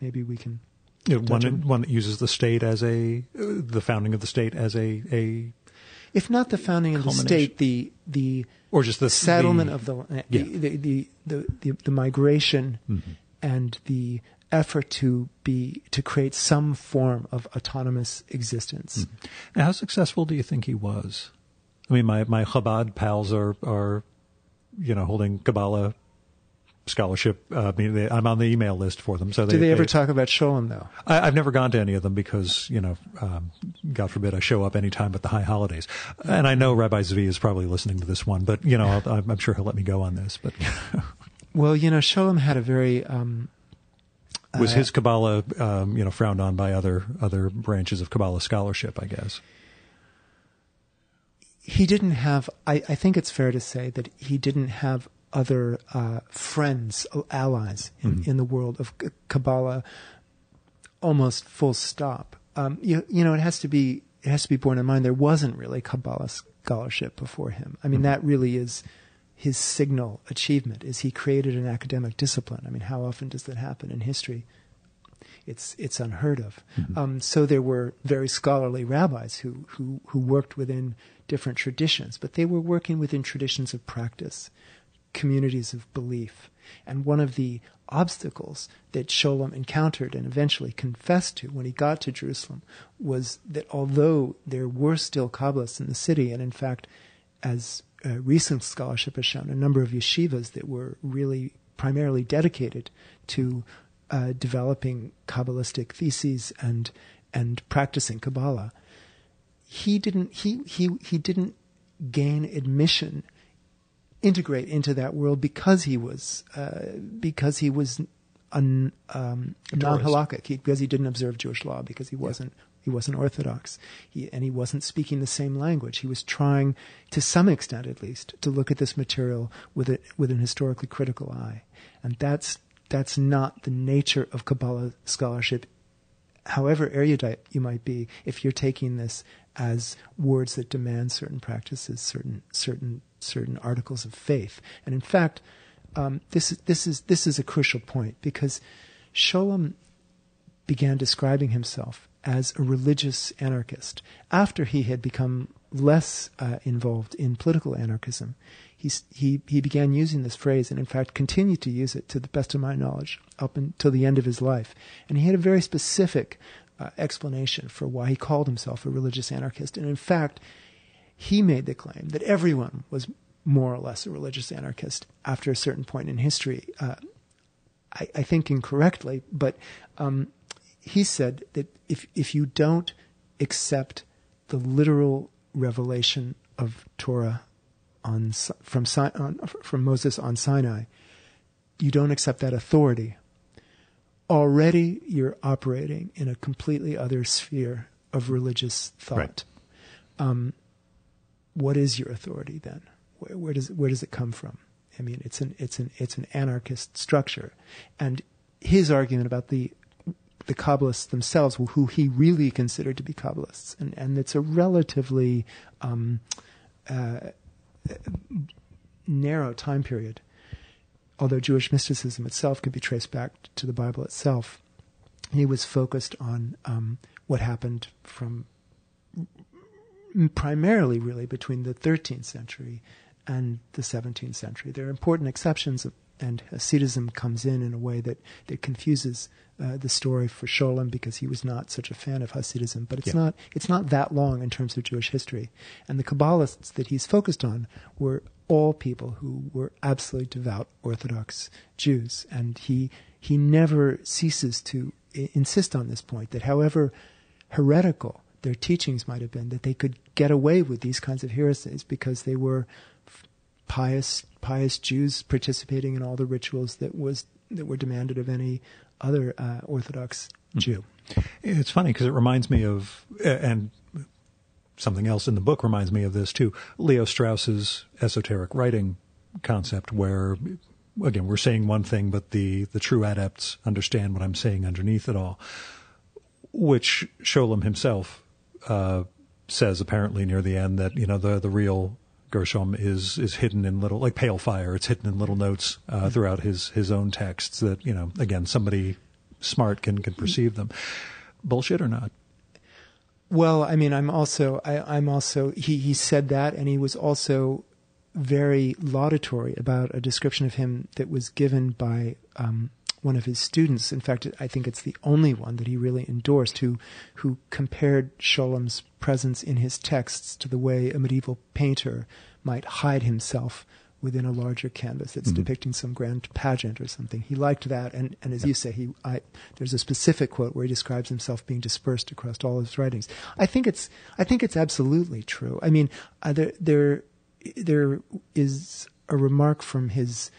Maybe we can one that uses the state as the founding of the state as a if not the founding of the state, the or just the settlement of the land, yeah. the migration and the effort to create some form of autonomous existence. Now, how successful do you think he was? I mean, my Chabad pals are holding Kabbalah scholarship. I mean, I'm on the email list for them. So do they ever talk about Scholem though? I've never gone to any of them because God forbid I show up any time but the high holidays. And I know Rabbi Zvi is probably listening to this one, but I'm sure he'll let me go on this. But well, Scholem had a very was his Kabbalah, frowned on by other branches of Kabbalah scholarship, I guess? He didn't have, I think it's fair to say that he didn't have other friends, allies in the world of Kabbalah, almost full stop. It has to be borne in mind there wasn't really Kabbalah scholarship before him. I mean, that really is his signal achievement, is he created an academic discipline. I mean, how often does that happen in history? It's unheard of. So there were very scholarly rabbis who worked within different traditions, but they were working within traditions of practice, communities of belief. And one of the obstacles that Scholem encountered and eventually confessed to when he got to Jerusalem was that although there were still Kabbalists in the city, and in fact, as recent scholarship has shown, a number of yeshivas that were really primarily dedicated to developing Kabbalistic theses and practicing Kabbalah, he didn't gain admission, integrate into that world because he was non-halakhic, because he didn't observe Jewish law, because he wasn't. Yeah. He wasn't Orthodox, and he wasn't speaking the same language. He was trying, to some extent at least, to look at this material with an historically critical eye. And that's not the nature of Kabbalah scholarship however erudite you might be, if you're taking this as words that demand certain practices, certain articles of faith. And in fact, this is a crucial point, because Scholem began describing himself as a religious anarchist after he had become less involved in political anarchism. He began using this phrase, and in fact continued to use it, to the best of my knowledge, up until the end of his life. And he had a very specific explanation for why he called himself a religious anarchist. And in fact, he made the claim that everyone was more or less a religious anarchist after a certain point in history. I think incorrectly, but he said that if you don't accept the literal revelation of Torah from Moses on Sinai, you don't accept that authority, already you're operating in a completely other sphere of religious thought. Right. What is your authority then? Where does it come from? I mean, it's an anarchist structure. And his argument about the Kabbalists themselves, who he really considered to be Kabbalists, and it's a relatively narrow time period, although Jewish mysticism itself can be traced back to the Bible itself. He was focused on what happened from primarily, really, between the 13th century and the 17th century. There are important exceptions, and Hasidism comes in a way that confuses the story for Scholem, because he was not such a fan of Hasidism. But it's not that long in terms of Jewish history. And the Kabbalists that he's focused on were all people who were absolutely devout Orthodox Jews. And he never ceases to insist on this point, that however heretical their teachings might have been, that they could get away with these kinds of heresies because they were pious Jews participating in all the rituals that were demanded of any other Orthodox Jew. It's funny, because it reminds me of, and something else in the book reminds me of this too, Leo Strauss's esoteric writing concept, where, again, we're saying one thing, but the true adepts understand what I'm saying underneath it all, which Scholem himself says apparently near the end, that, you know, the real Gershom is hidden in little, like pale fire. It's hidden in little notes throughout his own texts that, you know, again, somebody smart can perceive them. Bullshit or not? Well, I mean, I'm also he said that, and he was also very laudatory about a description of him that was given by one of his students. In fact, I think it's the only one that he really endorsed, who compared Scholem's presence in his texts to the way a medieval painter might hide himself within a larger canvas that's depicting some grand pageant or something. He liked that, and as you say, there's a specific quote where he describes himself being dispersed across all his writings. I think it's absolutely true. I mean, there is a remark from his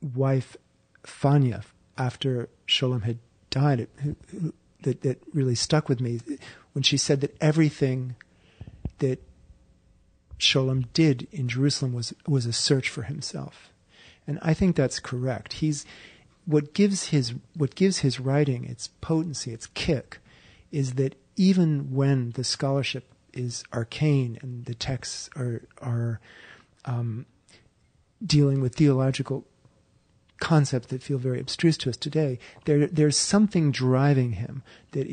wife, Fania, after Scholem had died, that really stuck with me, when she said that everything that Scholem did in Jerusalem was a search for himself. And I think that's correct. What gives his writing its potency, its kick, is that even when the scholarship is arcane and the texts are dealing with theological concepts that feel very abstruse to us today, there's something driving him that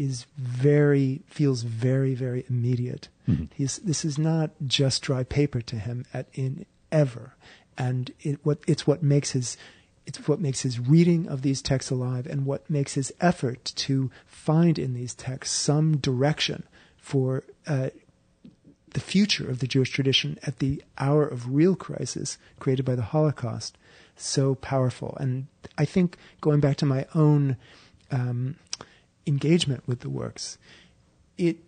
feels very, very immediate. Mm-hmm. This is not just dry paper to him ever, and it's what makes his reading of these texts alive, and what makes his effort to find in these texts some direction for the future of the Jewish tradition at the hour of real crisis created by the Holocaust. So powerful. And I think, going back to my own engagement with the works, it's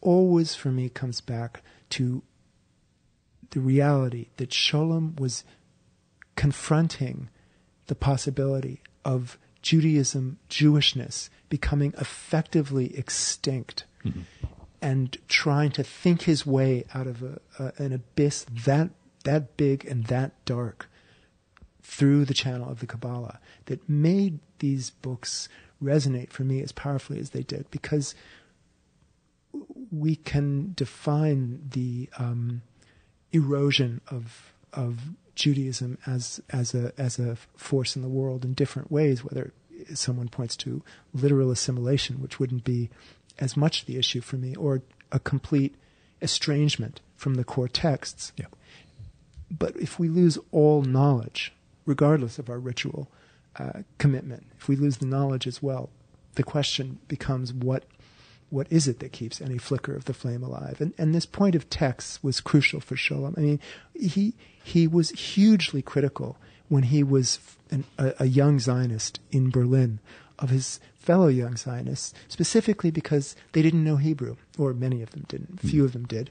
always, for me, comes back to the reality that Scholem was confronting the possibility of Judaism, Jewishness, becoming effectively extinct. Mm-hmm. And trying to think his way out of an abyss that big and that dark through the channel of the Kabbalah that made these books resonate for me as powerfully as they did, because we can define the erosion of Judaism as a force in the world in different ways, whether someone points to literal assimilation, which wouldn't be as much the issue for me, or a complete estrangement from the core texts. Yeah. But if we lose all knowledge, regardless of our ritual commitment, if we lose the knowledge as well, the question becomes what is it that keeps any flicker of the flame alive? And this point of texts was crucial for Scholem. I mean, he was hugely critical when he was a young Zionist in Berlin of his fellow young Zionists, specifically because they didn't know Hebrew, or many of them didn't, few of them did.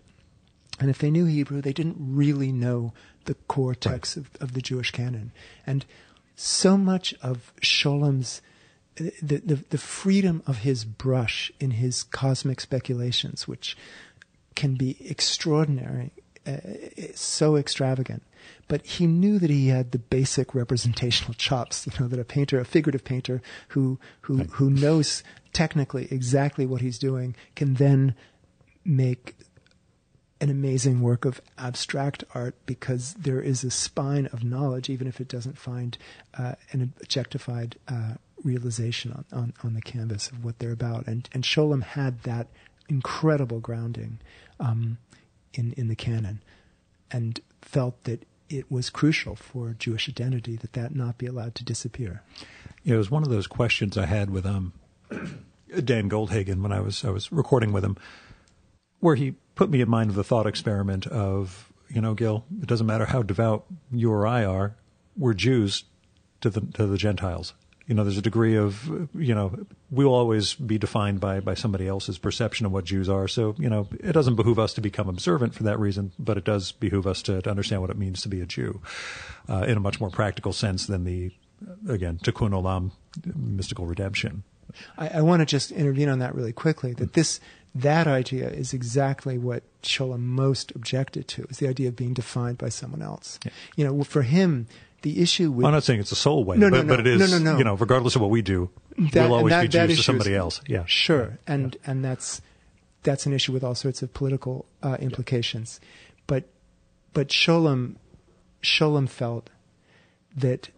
And if they knew Hebrew, they didn't really know the core texts of the Jewish canon. And so much of Scholem's, the freedom of his brush in his cosmic speculations, which can be extraordinary, so extravagant, but he knew that he had the basic representational chops, you know, that a painter, a figurative painter who knows technically exactly what he's doing can then make an amazing work of abstract art, because there is a spine of knowledge, even if it doesn't find an objectified realization on the canvas of what they're about. And Scholem had that incredible grounding in the canon, and felt that it was crucial for Jewish identity that not be allowed to disappear. It was one of those questions I had with Dan Goldhagen when I was recording with him, where he put me in mind of the thought experiment of, you know, Gil, it doesn't matter how devout you or I are, we're Jews to the Gentiles. You know, there's a degree of, you know, we will always be defined by somebody else's perception of what Jews are. So, you know, it doesn't behoove us to become observant for that reason, but it does behoove us to understand what it means to be a Jew in a much more practical sense than again, tikkun olam, mystical redemption. I want to just intervene on that really quickly, that that idea is exactly what Scholem most objected to, is the idea of being defined by someone else. Yeah. You know, for him, the issue with... I'm not saying it's a soul way, but it is, you know, regardless of what we do, we'll always be Jews to somebody else. Yeah, sure. And that's an issue with all sorts of political implications. Yeah. But Scholem felt that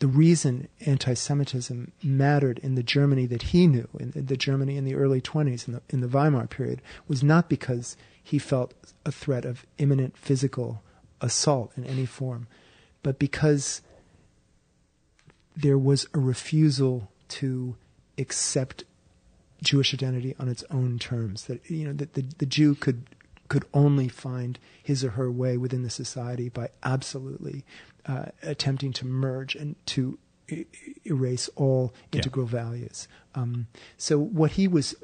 the reason anti-Semitism mattered in the Germany that he knew, in the Germany in the early 20s, in the Weimar period, was not because he felt a threat of imminent physical assault in any form, but because there was a refusal to accept Jewish identity on its own terms, that, you know, that the Jew could only find his or her way within the society by absolutely attempting to merge and to erase all integral values. So what he was,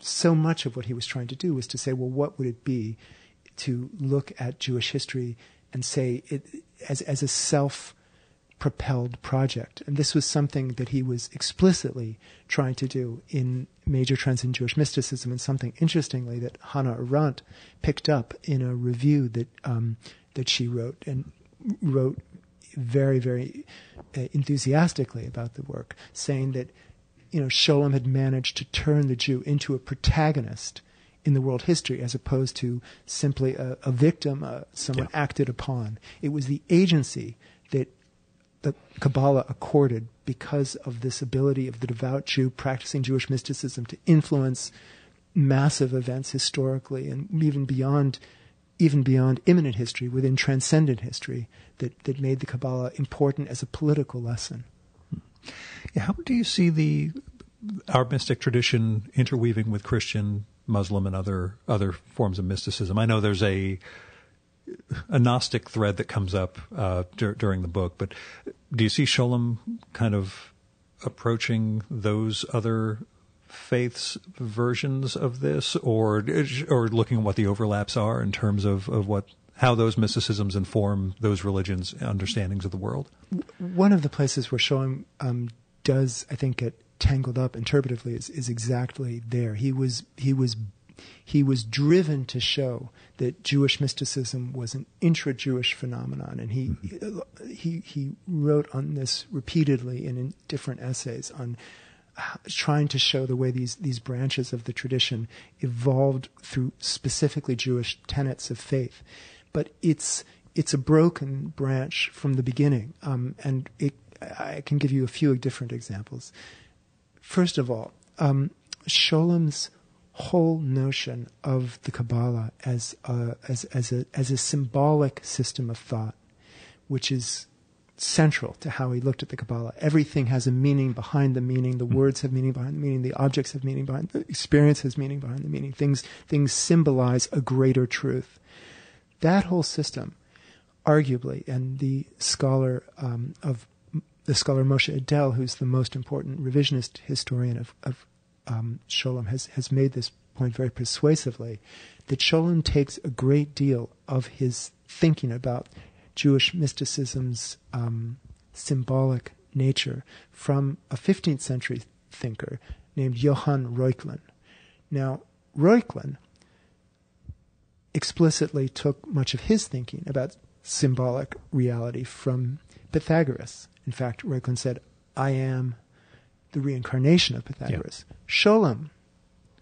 so much of what he was trying to do was to say, well, what would it be to look at Jewish history and say it as a self-propelled project? And this was something that he was explicitly trying to do in Major Trends in Jewish Mysticism, and something, interestingly, that Hannah Arendt picked up in a review that she wrote, and wrote very, very enthusiastically about the work, saying that, you know, Scholem had managed to turn the Jew into a protagonist in the world history, as opposed to simply a victim, someone acted upon. It was the agency that the Kabbalah accorded because of this ability of the devout Jew practicing Jewish mysticism to influence massive events historically, and even beyond imminent history, within transcendent history, that made the Kabbalah important as a political lesson. Yeah, how do you see our mystic tradition interweaving with Christian, Muslim, and other forms of mysticism? I know there's a Gnostic thread that comes up during the book, but do you see Scholem kind of approaching those other faiths' versions of this, or looking at what the overlaps are in terms of how those mysticisms inform those religions' understandings of the world? One of the places where Scholem does, I think, get tangled up interpretively is exactly there. He was he was driven to show that Jewish mysticism was an intra-Jewish phenomenon. And he wrote on this repeatedly and in different essays on trying to show the way these branches of the tradition evolved through specifically Jewish tenets of faith. But it's a broken branch from the beginning. And I can give you a few different examples. First of all, Scholem's whole notion of the Kabbalah as a symbolic system of thought, which is central to how he looked at the Kabbalah. Everything has a meaning behind the meaning. The words have meaning behind the meaning. The objects have meaning behind the experience has meaning behind the meaning. Things symbolize a greater truth. That whole system, arguably, and the scholar Moshe Edel, who's the most important revisionist historian of Scholem, has made this point very persuasively, that Scholem takes a great deal of his thinking about Jewish mysticism's symbolic nature from a 15th century thinker named Johann Reuchlin. Now, Reuchlin explicitly took much of his thinking about symbolic reality from Pythagoras. In fact, Reuchlin said, "I am the reincarnation of Pythagoras." Yeah. Scholem,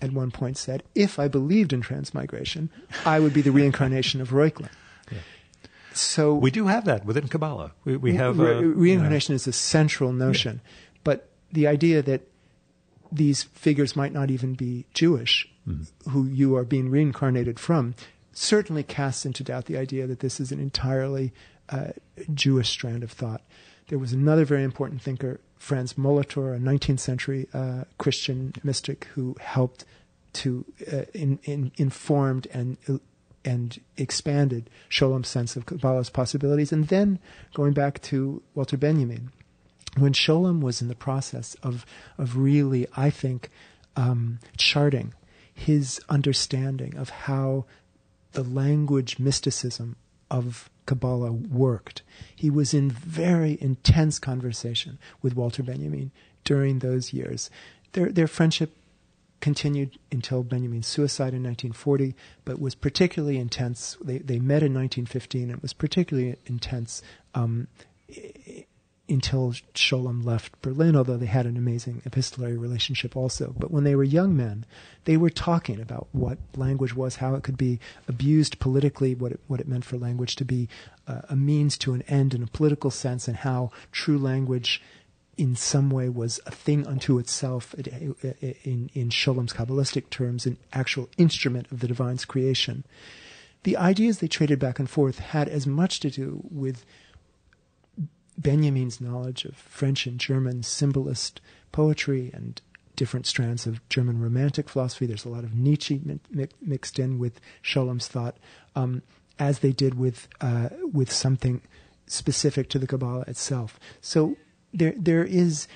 at one point, said, "If I believed in transmigration, I would be the reincarnation of Reuchlin." Yeah. So we do have that within Kabbalah. We have reincarnation is a central notion, but the idea that these figures might not even be Jewish, who you are being reincarnated from, certainly casts into doubt the idea that this is an entirely Jewish strand of thought. There was another very important thinker, Franz Molitor, a 19th century Christian mystic who helped to informed and expanded Scholem's sense of Kabbalah's possibilities. And then going back to Walter Benjamin, when Scholem was in the process of really, I think, charting his understanding of how the language mysticism of Kabbalah worked, he was in very intense conversation with Walter Benjamin during those years. Their friendship continued until Benjamin's suicide in 1940, but was particularly intense. They met in 1915, and it was particularly intense until Scholem left Berlin, although they had an amazing epistolary relationship also. But when they were young men, they were talking about what language was, how it could be abused politically, what it meant for language to be a means to an end in a political sense, and how true language in some way was a thing unto itself in Scholem's Kabbalistic terms, an actual instrument of the divine's creation. The ideas they traded back and forth had as much to do with Benjamin's knowledge of French and German symbolist poetry and different strands of German Romantic philosophy. There's a lot of Nietzsche mixed in with Scholem's thought, as they did with something specific to the Kabbalah itself. So there is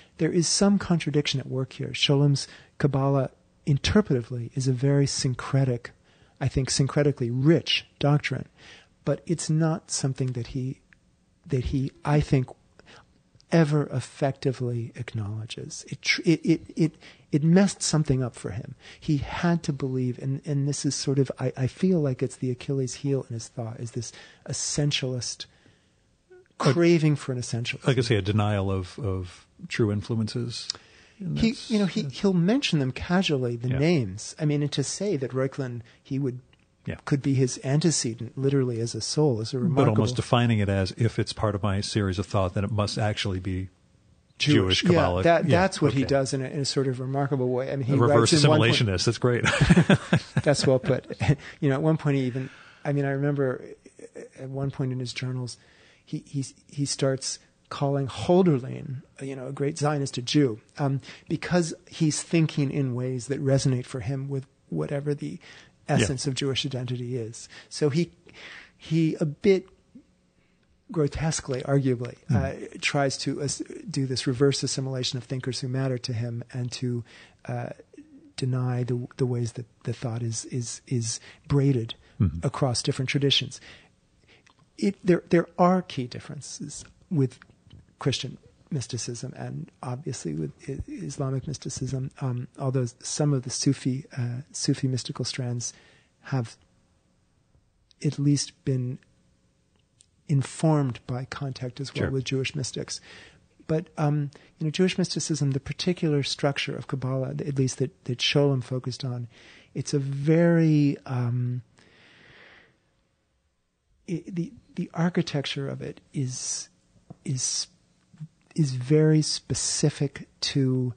some contradiction at work here. Scholem's Kabbalah interpretively is a very syncretic, I think, syncretically rich doctrine, but it's not something that he, I think, ever effectively acknowledges. It messed something up for him. He had to believe, and this is sort of, I feel like it's the Achilles heel in his thought, is this essentialist craving for an essential. Like I say, a denial of true influences. He'll mention them casually, the names. I mean, and to say that Reuchlin, could be his antecedent, literally as a soul, is a remarkable. But almost defining it as, if it's part of my series of thought, then it must actually be Jewish Kabbalah. Yeah, that's what he does in a sort of remarkable way. I mean, he reverse assimilationist. That's great. That's well put. At one point I remember at one point in his journals, he starts calling Holderlin, a great Zionist, a Jew, because he's thinking in ways that resonate for him with whatever the essence of Jewish identity is. So he a bit grotesquely, arguably, tries to do this reverse assimilation of thinkers who matter to him, and to deny the ways that the thought is braided across different traditions. There are key differences with Christian mysticism and obviously with Islamic mysticism, although some of the Sufi mystical strands have at least been informed by contact as well with Jewish mystics. But Jewish mysticism, the particular structure of Kabbalah, at least that Scholem focused on, it's a very the architecture of it is very specific to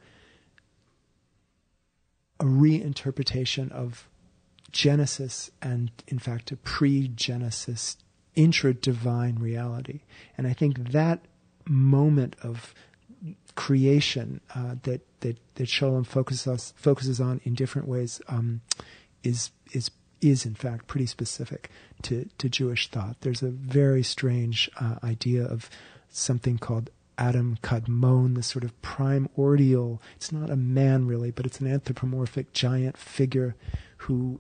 a reinterpretation of Genesis and, in fact, a pre-Genesis intra-divine reality. And I think that moment of creation that Scholem focuses on in different ways is in fact pretty specific to Jewish thought. There's a very strange idea of something called Adam Kadmon, this sort of primordial, it's not a man really, but it's an anthropomorphic giant figure who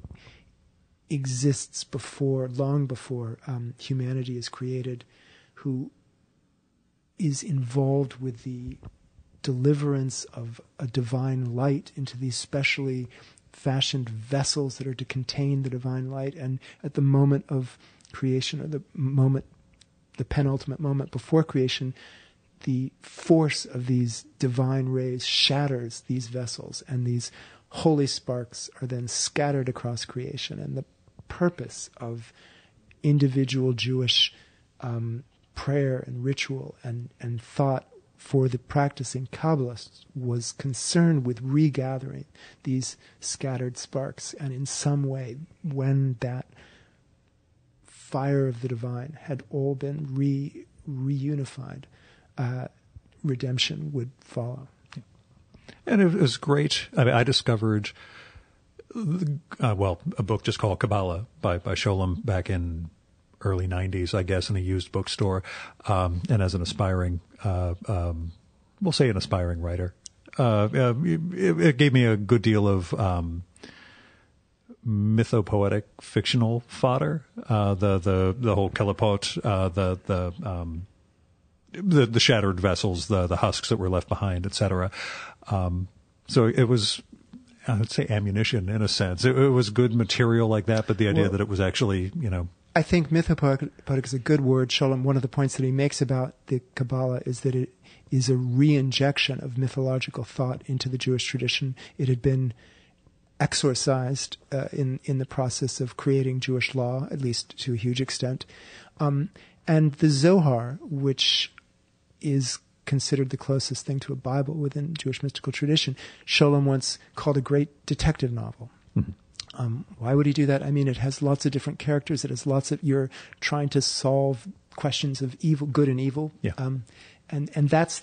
exists long before humanity is created, who is involved with the deliverance of a divine light into these specially fashioned vessels that are to contain the divine light. And at the moment of creation, or the penultimate moment before creation, the force of these divine rays shatters these vessels, and these holy sparks are then scattered across creation. And the purpose of individual Jewish prayer and ritual and thought for the practicing Kabbalists was concerned with regathering these scattered sparks. And in some way, when that fire of the divine had all been reunified, redemption would follow. And it was great. I mean, I discovered a book just called Kabbalah by Scholem back in early 90s, I guess, in a used bookstore. And as an aspiring, we'll say an aspiring writer, it gave me a good deal of mythopoetic fictional fodder. The whole Kelipot, the shattered vessels, the husks that were left behind, etc. So it was, I would say, ammunition in a sense. It was good material like that, but the idea that it was actually, I think mythopoetic is a good word, Scholem. One of the points that he makes about the Kabbalah is that it is a re-injection of mythological thought into the Jewish tradition. It had been exorcised in the process of creating Jewish law, at least to a huge extent. And the Zohar, which is considered the closest thing to a Bible within Jewish mystical tradition, Scholem once called a great detective novel. Mm-hmm. Why would he do that? I mean, it has lots of different characters. It has lots of, you're trying to solve questions of evil, good and evil. Yeah. And that's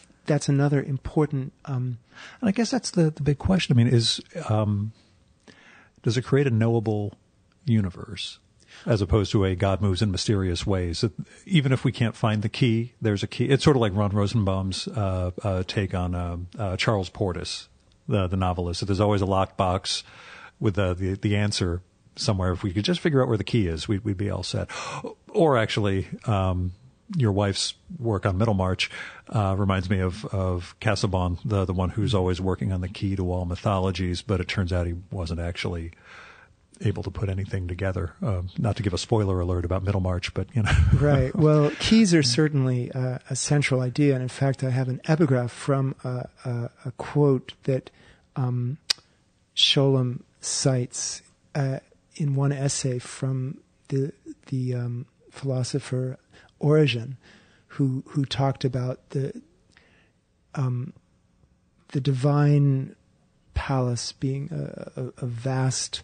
another important, and I guess that's the big question. I mean, is, does it create a knowable universe, as opposed to a God moves in mysterious ways? Even if we can't find the key, there's a key. It's sort of like Ron Rosenbaum's take on Charles Portis, the novelist. So there's always a lockbox with the answer somewhere. If we could just figure out where the key is, we'd be all set. Or actually, your wife's work on Middlemarch reminds me of Casaubon, the one who's always working on the key to all mythologies, but it turns out he wasn't actually able to put anything together. Not to give a spoiler alert about Middlemarch, but Right. Well, keys are certainly a central idea. And in fact, I have an epigraph from a quote that Scholem cites in one essay from the philosopher Origen, who talked about the divine palace being a vast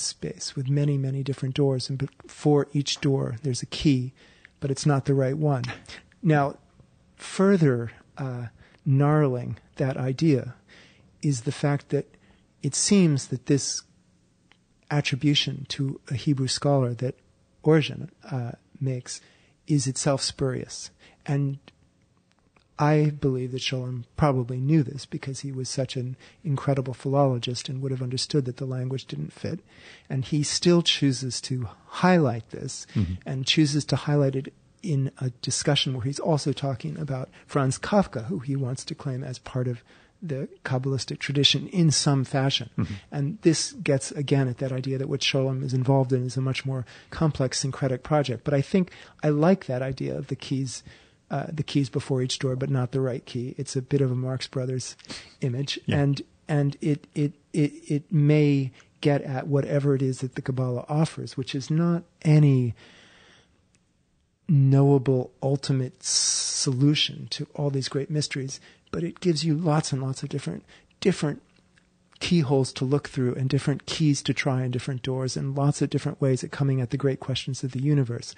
space with many, many different doors. And for each door, there's a key, but it's not the right one. Now, further gnarling that idea is the fact that it seems that this attribution to a Hebrew scholar that Origen makes is itself spurious. And I believe that Scholem probably knew this because he was such an incredible philologist and would have understood that the language didn't fit. And he still chooses to highlight this, mm-hmm. and chooses to highlight it in a discussion where he's also talking about Franz Kafka, who he wants to claim as part of the Kabbalistic tradition in some fashion. Mm-hmm. And this gets, again, at that idea that what Scholem is involved in is a much more complex syncretic project. But I think I like that idea of the keys before each door, but not the right key. It's a bit of a Marx Brothers image. Yeah. And it may get at whatever it is that the Kabbalah offers, which is not any knowable ultimate solution to all these great mysteries, but it gives you lots and lots of different keyholes to look through and different keys to try and different doors and lots of different ways at coming at the great questions of the universe.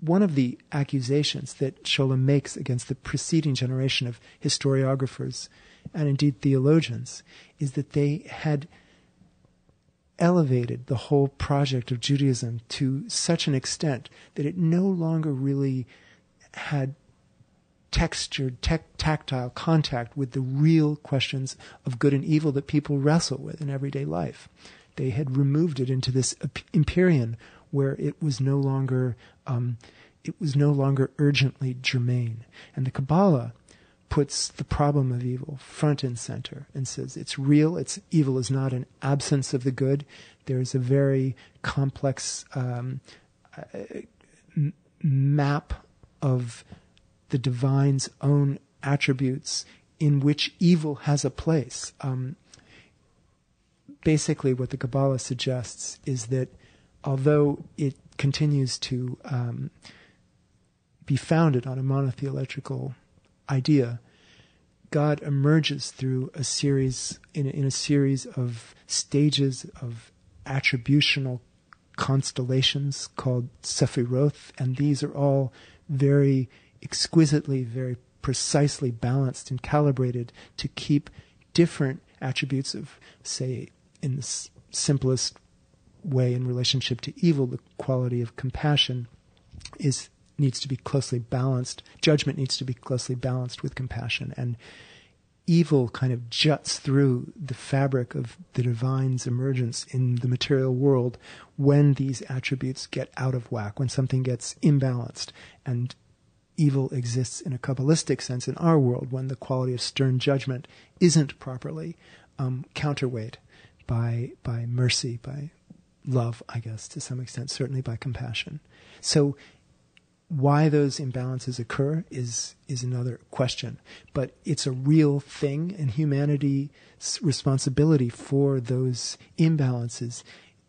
One of the accusations that Scholem makes against the preceding generation of historiographers and indeed theologians is that they had elevated the whole project of Judaism to such an extent that it no longer really had textured, tactile contact with the real questions of good and evil that people wrestle with in everyday life. They had removed it into this empyrean where it was no longer urgently germane. And the Kabbalah puts the problem of evil front and center and says it's real. It's evil is not an absence of the good. There is a very complex map of the divine's own attributes in which evil has a place. Basically, what the Kabbalah suggests is that although it continues to be founded on a monotheological idea, God emerges through a series, in a series of stages of attributional constellations called Sephiroth, and these are all very exquisitely, very precisely balanced and calibrated to keep different attributes of, say, in the simplest way in relationship to evil, the quality of compassion needs to be closely balanced. Judgment needs to be closely balanced with compassion. And evil kind of juts through the fabric of the divine's emergence in the material world when these attributes get out of whack, when something gets imbalanced. And evil exists in a Kabbalistic sense in our world when the quality of stern judgment isn't properly counterweighted by mercy, by love, I guess, to some extent, certainly by compassion. So why those imbalances occur is another question. But it's a real thing, and humanity's responsibility for those imbalances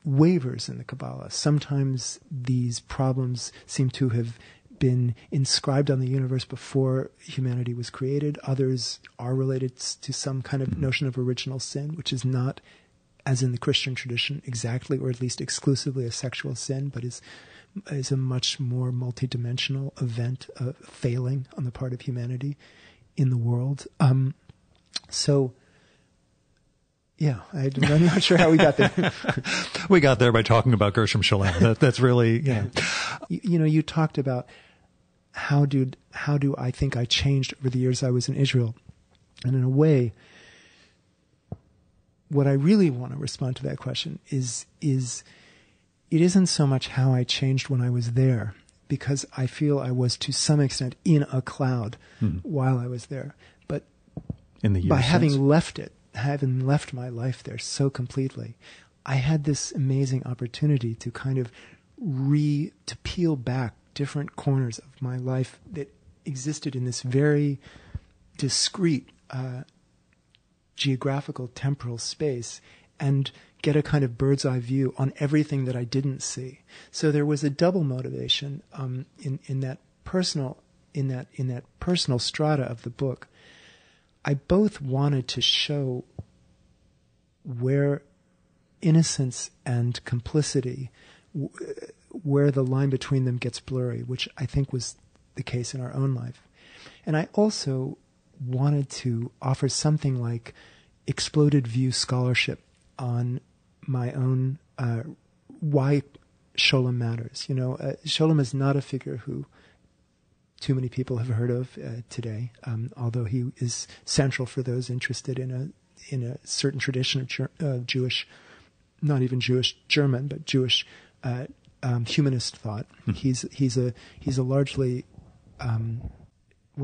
wavers in the Kabbalah. Sometimes these problems seem to have been inscribed on the universe before humanity was created. Others are related to some kind of notion of original sin, which is not, as in the Christian tradition, exactly or at least exclusively a sexual sin, but is a much more multidimensional event of failing on the part of humanity in the world. Yeah, I'm not sure how we got there. We got there by talking about Gershom Scholem. That's really, yeah. You talked about how do I think I changed over the years I was in Israel. And in a way, what I really want to respond to that question is it isn't so much how I changed when I was there, because I feel I was to some extent in a cloud while I was there. But having left my life there so completely, I had this amazing opportunity to kind of to peel back different corners of my life that existed in this very discrete geographical temporal space and get a kind of bird's eye view on everything that I didn't see. So there was a double motivation in that personal strata of the book. I both wanted to show where innocence and complicity, where the line between them gets blurry, which I think was the case in our own life. And I also wanted to offer something like exploded view scholarship on my own, why Scholem matters. Scholem is not a figure who too many people have heard of today, although he is central for those interested in a certain tradition of Jewish, not even Jewish German, but Jewish humanist thought. He's a largely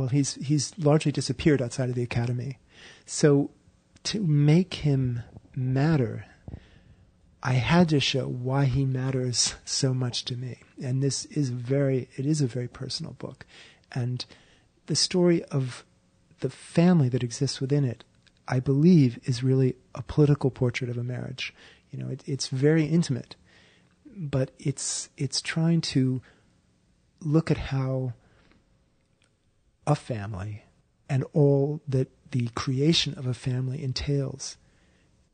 he's largely disappeared outside of the academy. So to make him matter, I had to show why he matters so much to me. And this is a very personal book, and the story of the family that exists within it, I believe, is really a political portrait of a marriage. You know, it's very intimate, but it's trying to look at how a family and all that the creation of a family entails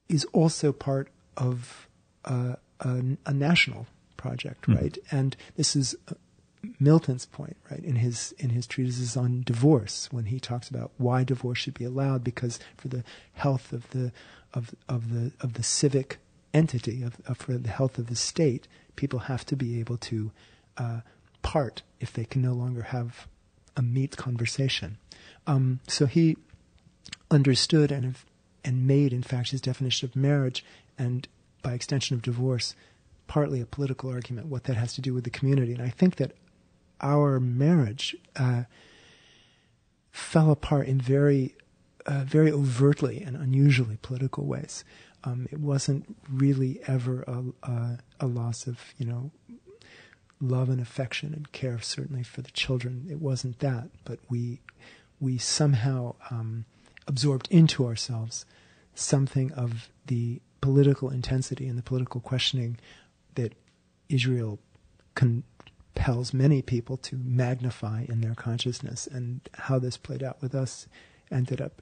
is also part of a national project, right? And this is Milton's point, right, in his treatises on divorce, when he talks about why divorce should be allowed, because for the health of the civic entity, for the health of the state, people have to be able to part if they can no longer have a meet conversation. So he understood and made, in fact, his definition of marriage, and by extension of divorce, partly a political argument, what that has to do with the community. And I think that our marriage fell apart in very overtly and unusually political ways. It wasn't really ever a loss of, you know, love and affection and care, certainly for the children. It wasn't that, but we somehow absorbed into ourselves something of the political intensity and the political questioning that Israel compels many people to magnify in their consciousness. And how this played out with us ended up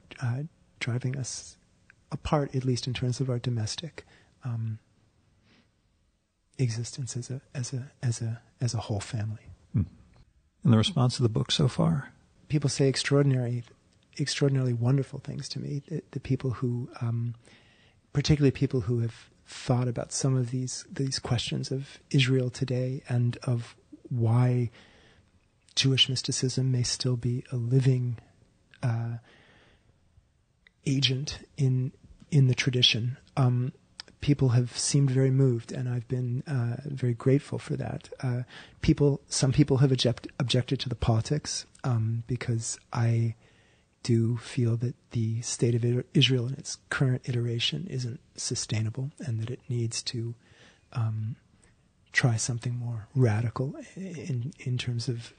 driving us apart, at least in terms of our domestic existence as a whole family. And the response to the book so far? People say extraordinarily wonderful things to me. The people who, particularly people who have thought about some of these questions of Israel today and of why Jewish mysticism may still be a living agent in the tradition. People have seemed very moved, and I've been very grateful for that. Some people have objected to the politics because I do feel that the state of Israel in its current iteration isn't sustainable, and that it needs to try something more radical in terms of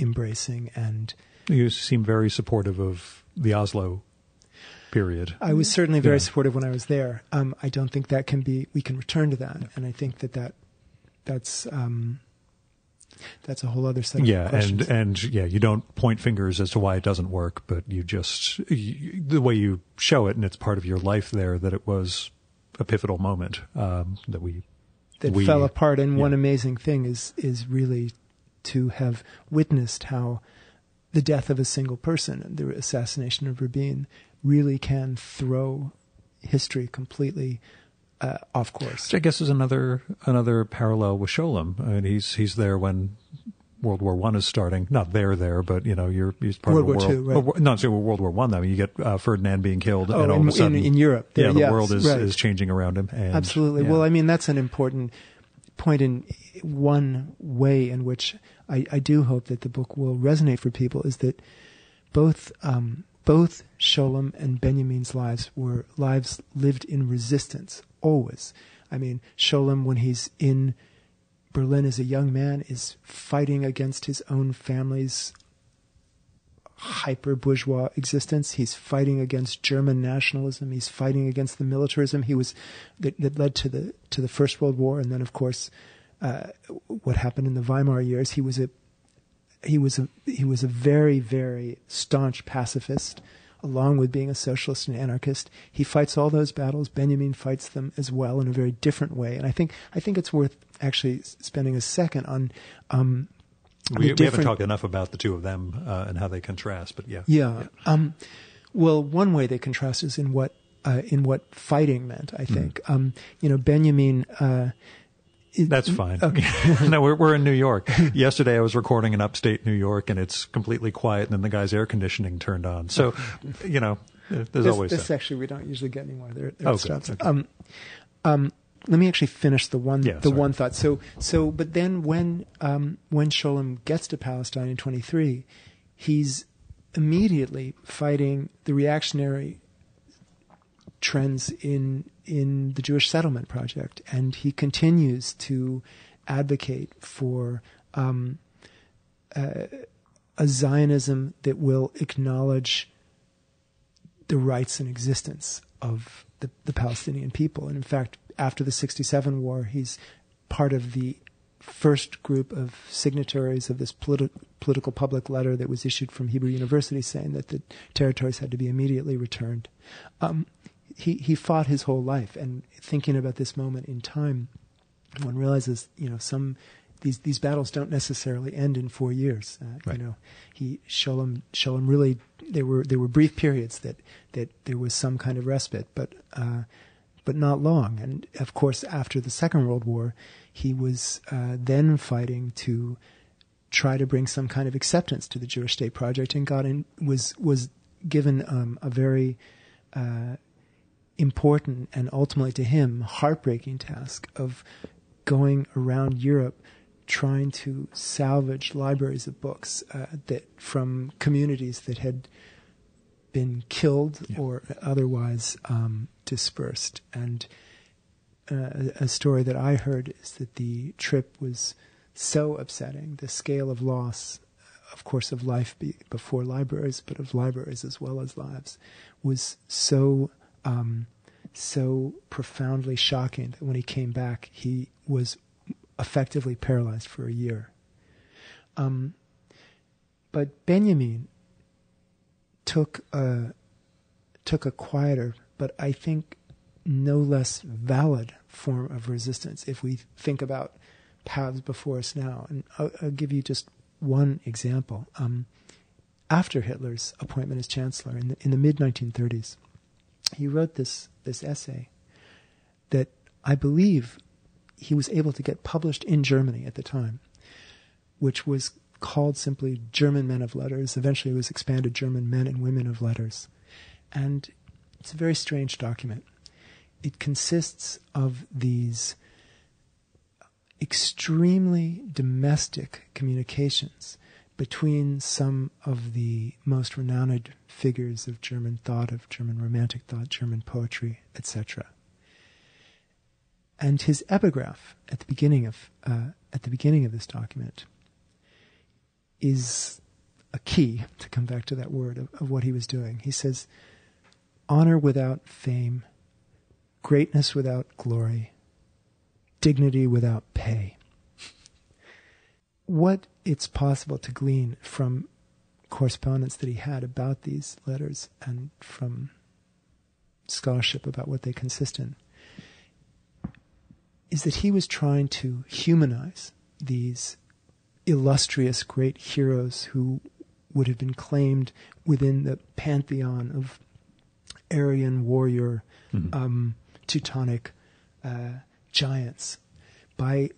embracing. And you seem very supportive of the Oslo period. I was certainly very supportive when I was there. I don't think that we can return to that. And I think that's a whole other set of questions. And you don't point fingers as to why it doesn't work, but you just, the way you show it, and it's part of your life there, that it was a pivotal moment that fell apart. And one amazing thing is really to have witnessed how the death of a single person, the assassination of Rabin, really can throw history completely off course. Which I guess is another parallel with Scholem. I mean, he's there when World War I is starting. Not there, but you know, he's part of the world. World War II, right? World War I. I mean, you get Ferdinand being killed, and all of a sudden in Europe, the world is changing around him. And, absolutely. Yeah. Well, I mean, that's an important point in one way in which I do hope that the book will resonate for people, is that both Scholem and Benjamin's lives were lives lived in resistance. Always. I mean, Scholem, when he's in Berlin as a young man, is fighting against his own family's hyper-bourgeois existence. He's fighting against German nationalism. He's fighting against the militarism that led to the First World War, and then, of course, what happened in the Weimar years. He was a very, very staunch pacifist, along with being a socialist and anarchist. He fights all those battles. Benjamin fights them as well in a very different way. And I think it's worth actually spending a second on we haven't talked enough about the two of them and how they contrast, but yeah. Well, one way they contrast is in what fighting meant, I think. You know, Benjamin... that's fine. Okay. No, we're in New York. Yesterday I was recording in upstate New York, and it's completely quiet, and then the guy's air conditioning turned on. So, you know, there's always that. Actually, we don't usually get anywhere. There it stops. Okay. Let me actually finish the one one thought. So but then when Scholem gets to Palestine in 23, he's immediately fighting the reactionary trends in the Jewish settlement project, and he continues to advocate for a Zionism that will acknowledge the rights and existence of the Palestinian people. And in fact, after the 67 war, he's part of the first group of signatories of this political public letter that was issued from Hebrew University saying that the territories had to be immediately returned. He fought his whole life, and thinking about this moment in time, one realizes, you know, these battles don't necessarily end in 4 years. Right. You know, Scholem really, there were brief periods that there was some kind of respite, but not long. And of course, after the Second World War, he was then fighting to try to bring some kind of acceptance to the Jewish state project, and was given a very important and ultimately to him heartbreaking task of going around Europe trying to salvage libraries of books that from communities that had been killed or otherwise dispersed. And a story that I heard is that the trip was so upsetting, the scale of loss, of course, of life before libraries, but of libraries as well as lives, was so profoundly shocking that when he came back, he was effectively paralyzed for a year. But Benjamin took a quieter, but I think no less valid form of resistance if we think about paths before us now. And I'll give you just one example. After Hitler's appointment as chancellor in the mid-1930s, he wrote this essay that I believe he was able to get published in Germany at the time, which was called simply German Men of Letters. Eventually it was expanded German Men and Women of Letters. And it's a very strange document. It consists of these extremely domestic communications between some of the most renowned figures of German thought, of German Romantic thought, German poetry, etc. And his epigraph at the beginning of this document is a key, to come back to that word, of what he was doing. He says, "Honor without fame, greatness without glory, dignity without pay." What it's possible to glean from correspondence that he had about these letters and from scholarship about what they consist in is that he was trying to humanize these illustrious great heroes who would have been claimed within the pantheon of Aryan warrior, Teutonic giants, by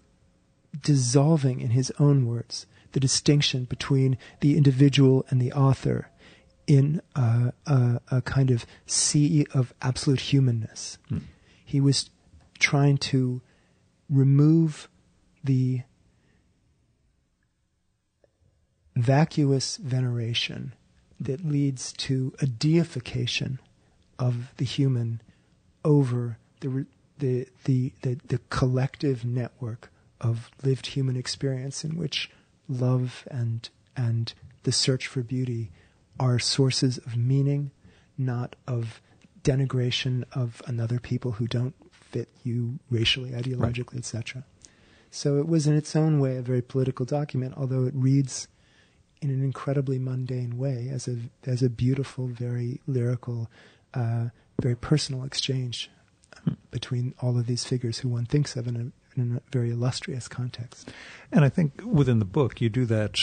dissolving, in his own words, the distinction between the individual and the author in a kind of sea of absolute humanness. He was trying to remove the vacuous veneration that leads to a deification of the human over the collective network of lived human experience in which love and the search for beauty are sources of meaning, not of denigration of another people who don't fit you racially, ideologically, right, etc. So it was in its own way a very political document, although it reads in an incredibly mundane way as a beautiful, very lyrical, very personal exchange between all of these figures who one thinks of in a very illustrious context. And I think within the book you do that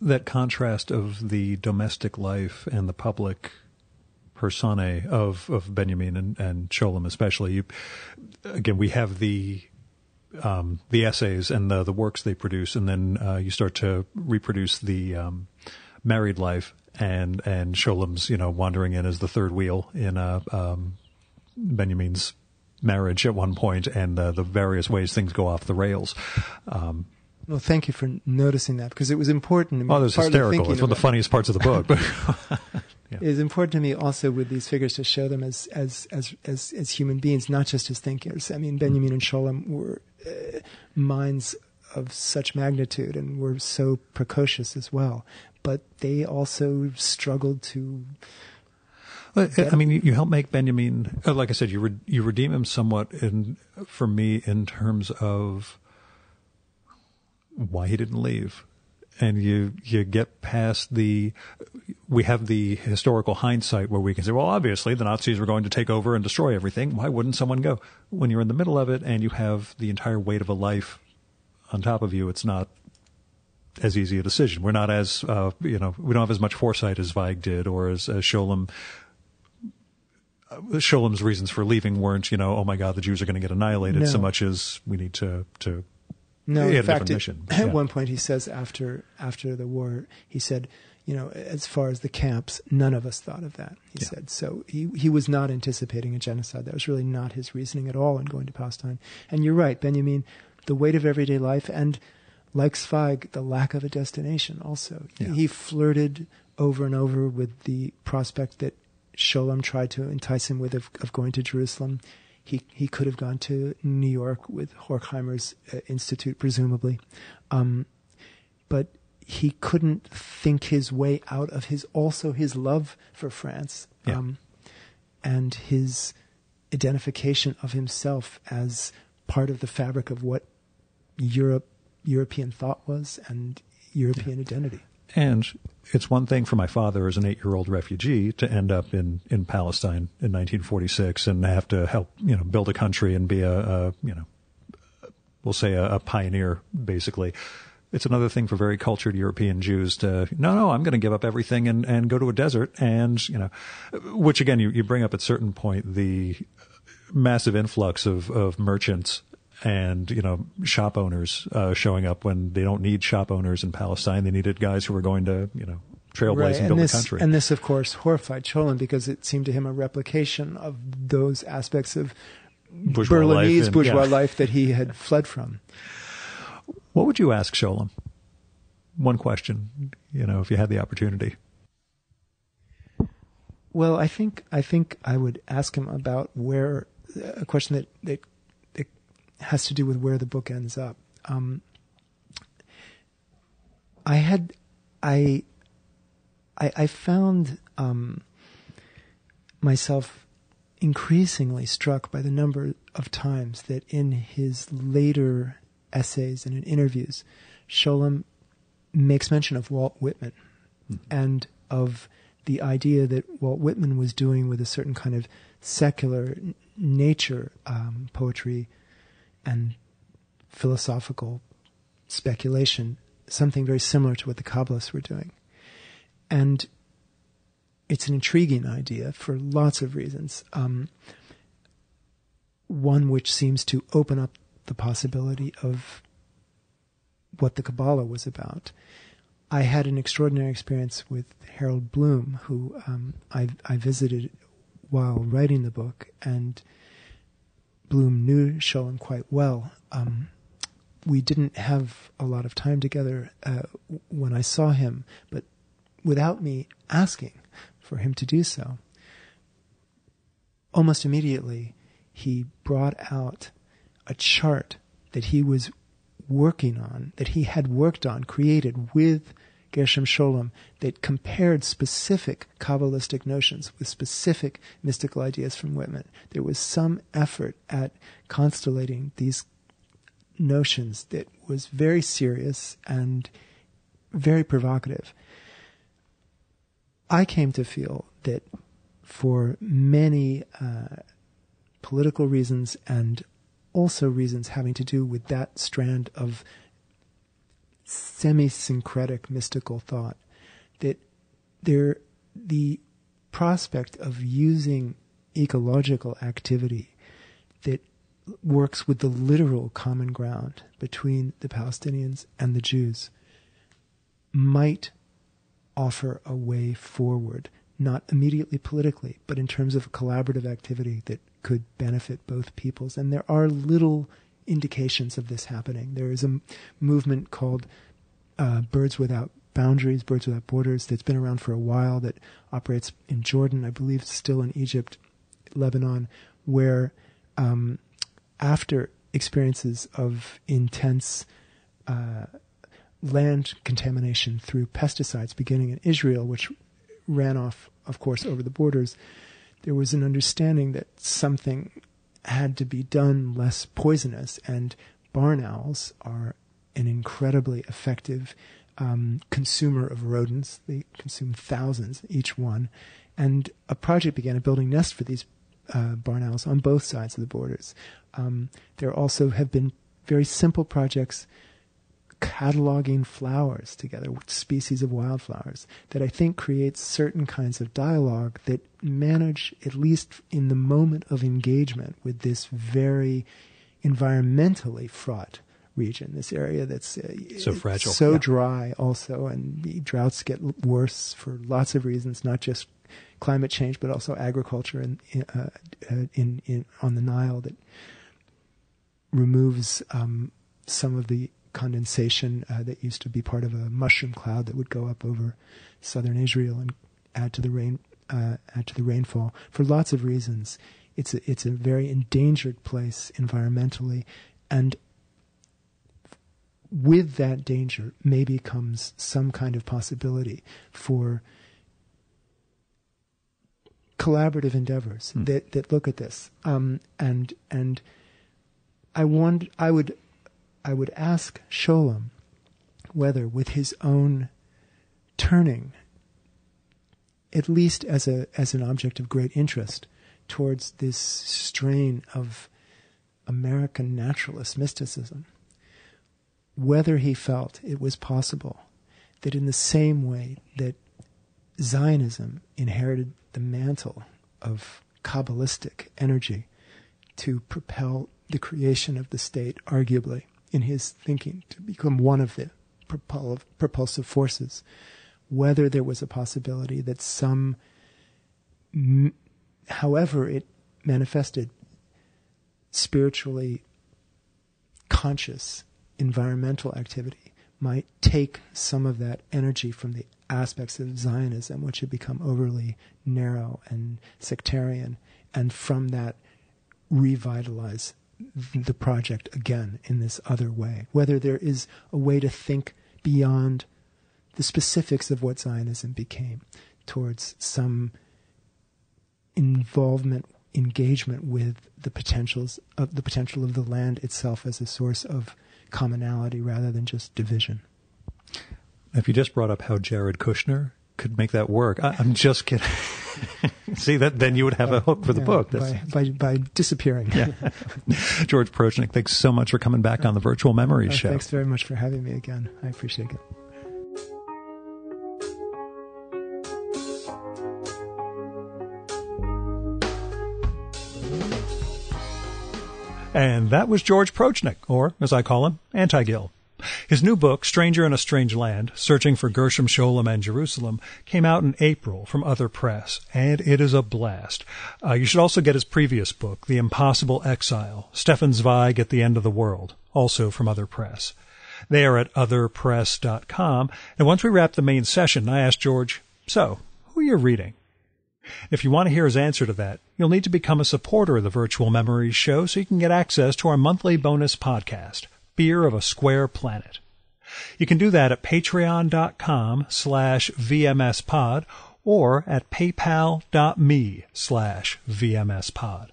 that contrast of the domestic life and the public personae of Benjamin and Scholem especially. Again, we have the essays and the works they produce, and then you start to reproduce the married life and Scholem's wandering in as the third wheel in Benjamin's marriage at one point and the various ways things go off the rails. Well, thank you for noticing that, because it was important. I mean, oh, that's hysterical. It's one of the funniest parts of the book. Yeah. It is important to me also with these figures to show them as human beings, not just as thinkers. I mean, Benjamin and Scholem were minds of such magnitude and were so precocious as well. But they also struggled to... I mean, you help make Benjamin... Like I said, you redeem him somewhat for me in terms of why he didn't leave. And you get past the, we have the historical hindsight where we can say, well, obviously the Nazis were going to take over and destroy everything. Why wouldn't someone go? When you're in the middle of it and you have the entire weight of a life on top of you, it's not as easy a decision. We're not as, we don't have as much foresight as Zweig did or as Scholem. Scholem's reasons for leaving weren't, oh my God, the Jews are going to get annihilated, no. So much as we need to No, in fact, at one point he says after the war, he said, as far as the camps, none of us thought of that, he said. So he was not anticipating a genocide. That was really not his reasoning at all in going to Palestine. And you're right, Benjamin, the weight of everyday life and, like Zweig, the lack of a destination also. Yeah. He flirted over and over with the prospect that Scholem tried to entice him with of going to Jerusalem. He could have gone to New York with Horkheimer's Institute, presumably. But he couldn't think his way out of his love for France, and his identification of himself as part of the fabric of what European thought was and European identity. And it's one thing for my father as an 8-year-old refugee to end up in Palestine in 1946 and have to help, build a country and be a pioneer, basically. It's another thing for very cultured European Jews to, no, I'm going to give up everything and go to a desert. And, which again, you bring up at a certain point, the massive influx of merchants and, shop owners showing up when they don't need shop owners in Palestine. They needed guys who were going to, trailblaze and build a country. And this, of course, horrified Scholem because it seemed to him a replication of those aspects of bourgeois life that he had fled from. What would you ask Scholem? One question, if you had the opportunity. Well, I think I would ask him about where, a question that has to do with where the book ends up. I found myself increasingly struck by the number of times that in his later essays and in interviews, Scholem makes mention of Walt Whitman and of the idea that Walt Whitman was doing with a certain kind of secular nature poetry and philosophical speculation, something very similar to what the Kabbalists were doing. And it's an intriguing idea for lots of reasons. One which seems to open up the possibility of what the Kabbalah was about. I had an extraordinary experience with Harold Bloom, who I visited while writing the book, and Bloom knew Scholem quite well. We didn't have a lot of time together when I saw him, but without me asking for him to do so, almost immediately he brought out a chart that he was working on, that he had worked on, created with Gershom Scholem, that compared specific Kabbalistic notions with specific mystical ideas from Whitman. There was some effort at constellating these notions that was very serious and very provocative. I came to feel that for many political reasons and also reasons having to do with that strand of semi-syncretic mystical thought, that the prospect of using ecological activity that works with the literal common ground between the Palestinians and the Jews might offer a way forward not immediately politically, but in terms of a collaborative activity that could benefit both peoples. And there are little indications of this happening. There is a movement called Birds Without Boundaries, Birds Without Borders, that's been around for a while, that operates in Jordan, I believe still in Egypt, Lebanon, where after experiences of intense land contamination through pesticides beginning in Israel, which ran off, of course, over the borders, there was an understanding that something had to be done less poisonous, and barn owls are an incredibly effective consumer of rodents. They consume thousands, each one. And a project began of building nests for these barn owls on both sides of the borders. There also have been very simple projects cataloging flowers together, species of wildflowers, that I think creates certain kinds of dialogue that manage, at least in the moment of engagement with this very environmentally fraught region, this area that's so fragile, so dry also, and the droughts get worse for lots of reasons, not just climate change, but also agriculture on the Nile that removes some of the condensation that used to be part of a mushroom cloud that would go up over southern Israel and add to the rain, add to the rainfall. For lots of reasons, it's a very endangered place environmentally, and with that danger, maybe comes some kind of possibility for collaborative endeavors that look at this. I would ask Scholem whether, with his own turning, at least as an object of great interest, towards this strain of American naturalist mysticism, whether he felt it was possible that, in the same way that Zionism inherited the mantle of Kabbalistic energy to propel the creation of the state, arguably, in his thinking, to become one of the propulsive forces, whether there was a possibility that some, however it manifested, spiritually conscious environmental activity might take some of that energy from the aspects of Zionism, which had become overly narrow and sectarian, and from that revitalize the project again in this other way, whether there is a way to think beyond the specifics of what Zionism became towards some engagement with the potential of the land itself as a source of commonality rather than just division. If you just brought up how Jared Kushner could make that work, I'm just kidding. See, that then you would have a hook for the book. By disappearing. Yeah. George Prochnik, thanks so much for coming back on the Virtual Memories Show. Thanks very much for having me again. I appreciate it. And that was George Prochnik, or, as I call him, Anti-Gil. His new book, Stranger in a Strange Land, Searching for Gershom Scholem and Jerusalem, came out in April from Other Press, and it is a blast. You should also get his previous book, The Impossible Exile, Stefan Zweig at the End of the World, also from Other Press. They are at otherpress.com, and once we wrap the main session, I asked George, so, who are you reading? If you want to hear his answer to that, you'll need to become a supporter of the Virtual Memories Show so you can get access to our monthly bonus podcast, Fear of a Square Planet. You can do that at patreon.com/vmspod or at paypal.me/vmspod.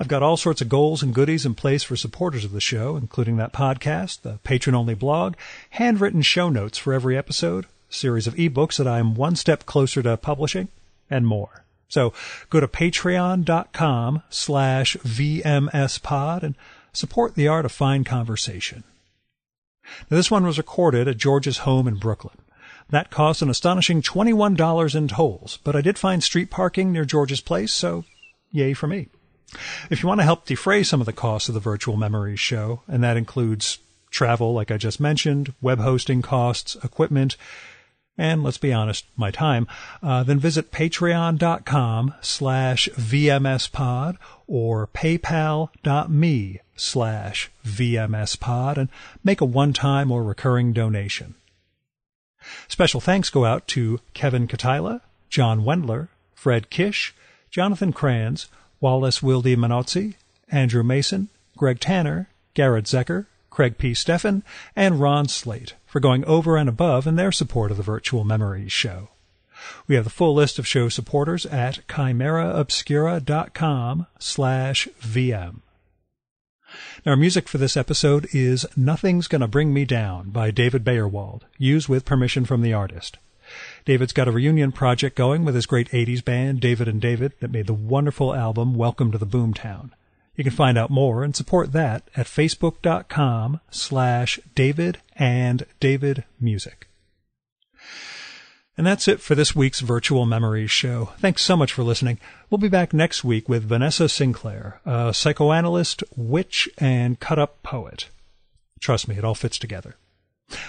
I've got all sorts of goals and goodies in place for supporters of the show, including that podcast, the patron-only blog, handwritten show notes for every episode, series of ebooks that I'm one step closer to publishing, and more. So go to patreon.com/vmspod and support the art of fine conversation. Now, this one was recorded at George's home in Brooklyn. That cost an astonishing $21 in tolls, but I did find street parking near George's place, so yay for me. If you want to help defray some of the costs of the Virtual Memories Show, and that includes travel, like I just mentioned, web hosting costs, equipment, and let's be honest, my time, then visit patreon.com/vmspod or paypal.me/vmspod and make a one-time or recurring donation. Special thanks go out to Kevin Katila, John Wendler, Fred Kish, Jonathan Kranz, Wallace Wilde Manozzi, Andrew Mason, Greg Tanner, Garrett Zecker, Craig P. Steffen, and Ron Slate for going over and above in their support of the Virtual Memories Show. We have the full list of show supporters at chimeraobscura.com/VM. Now, our music for this episode is Nothing's Gonna Bring Me Down by David Bayerwald, used with permission from the artist. David's got a reunion project going with his great 80s band, David and David, that made the wonderful album Welcome to the Boomtown. You can find out more and support that at facebook.com/David and David Music. And that's it for this week's Virtual Memories Show. Thanks so much for listening. We'll be back next week with Vanessa Sinclair, a psychoanalyst, witch, and cut-up poet. Trust me, it all fits together.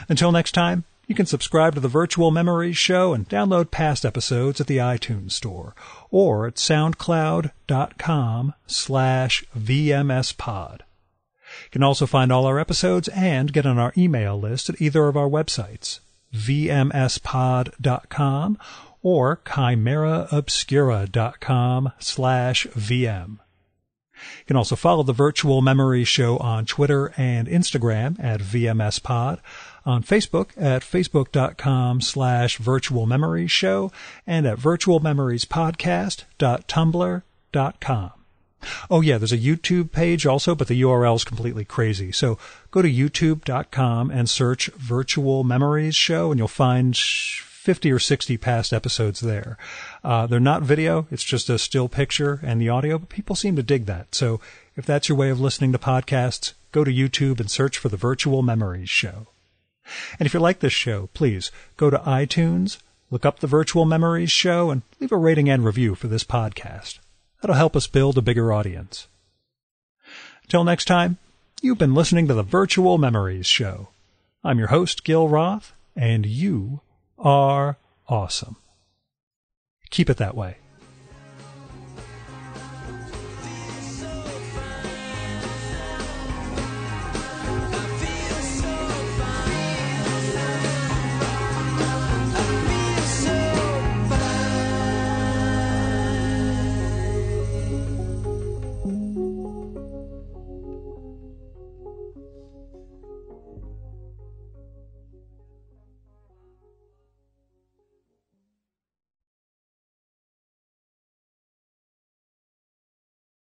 Until next time, you can subscribe to the Virtual Memories Show and download past episodes at the iTunes Store or at soundcloud.com/VMSPod. You can also find all our episodes and get on our email list at either of our websites, vmspod.com or chimeraobscura.com/VM. You can also follow the Virtual Memories Show on Twitter and Instagram at VMSPod, on Facebook at facebook.com/Virtual Memories Show, and at virtualmemoriespodcast.tumblr.com. Oh yeah, there's a YouTube page also, but the URL's completely crazy. So go to youtube.com and search Virtual Memories Show, and you'll find 50 or 60 past episodes there. They're not video. It's just a still picture and the audio, but people seem to dig that. So if that's your way of listening to podcasts, go to YouTube and search for the Virtual Memories Show. And if you like this show, please go to iTunes, look up the Virtual Memories Show, and leave a rating and review for this podcast. That'll help us build a bigger audience. Until next time, you've been listening to the Virtual Memories Show. I'm your host, Gil Roth, and you are awesome. Keep it that way.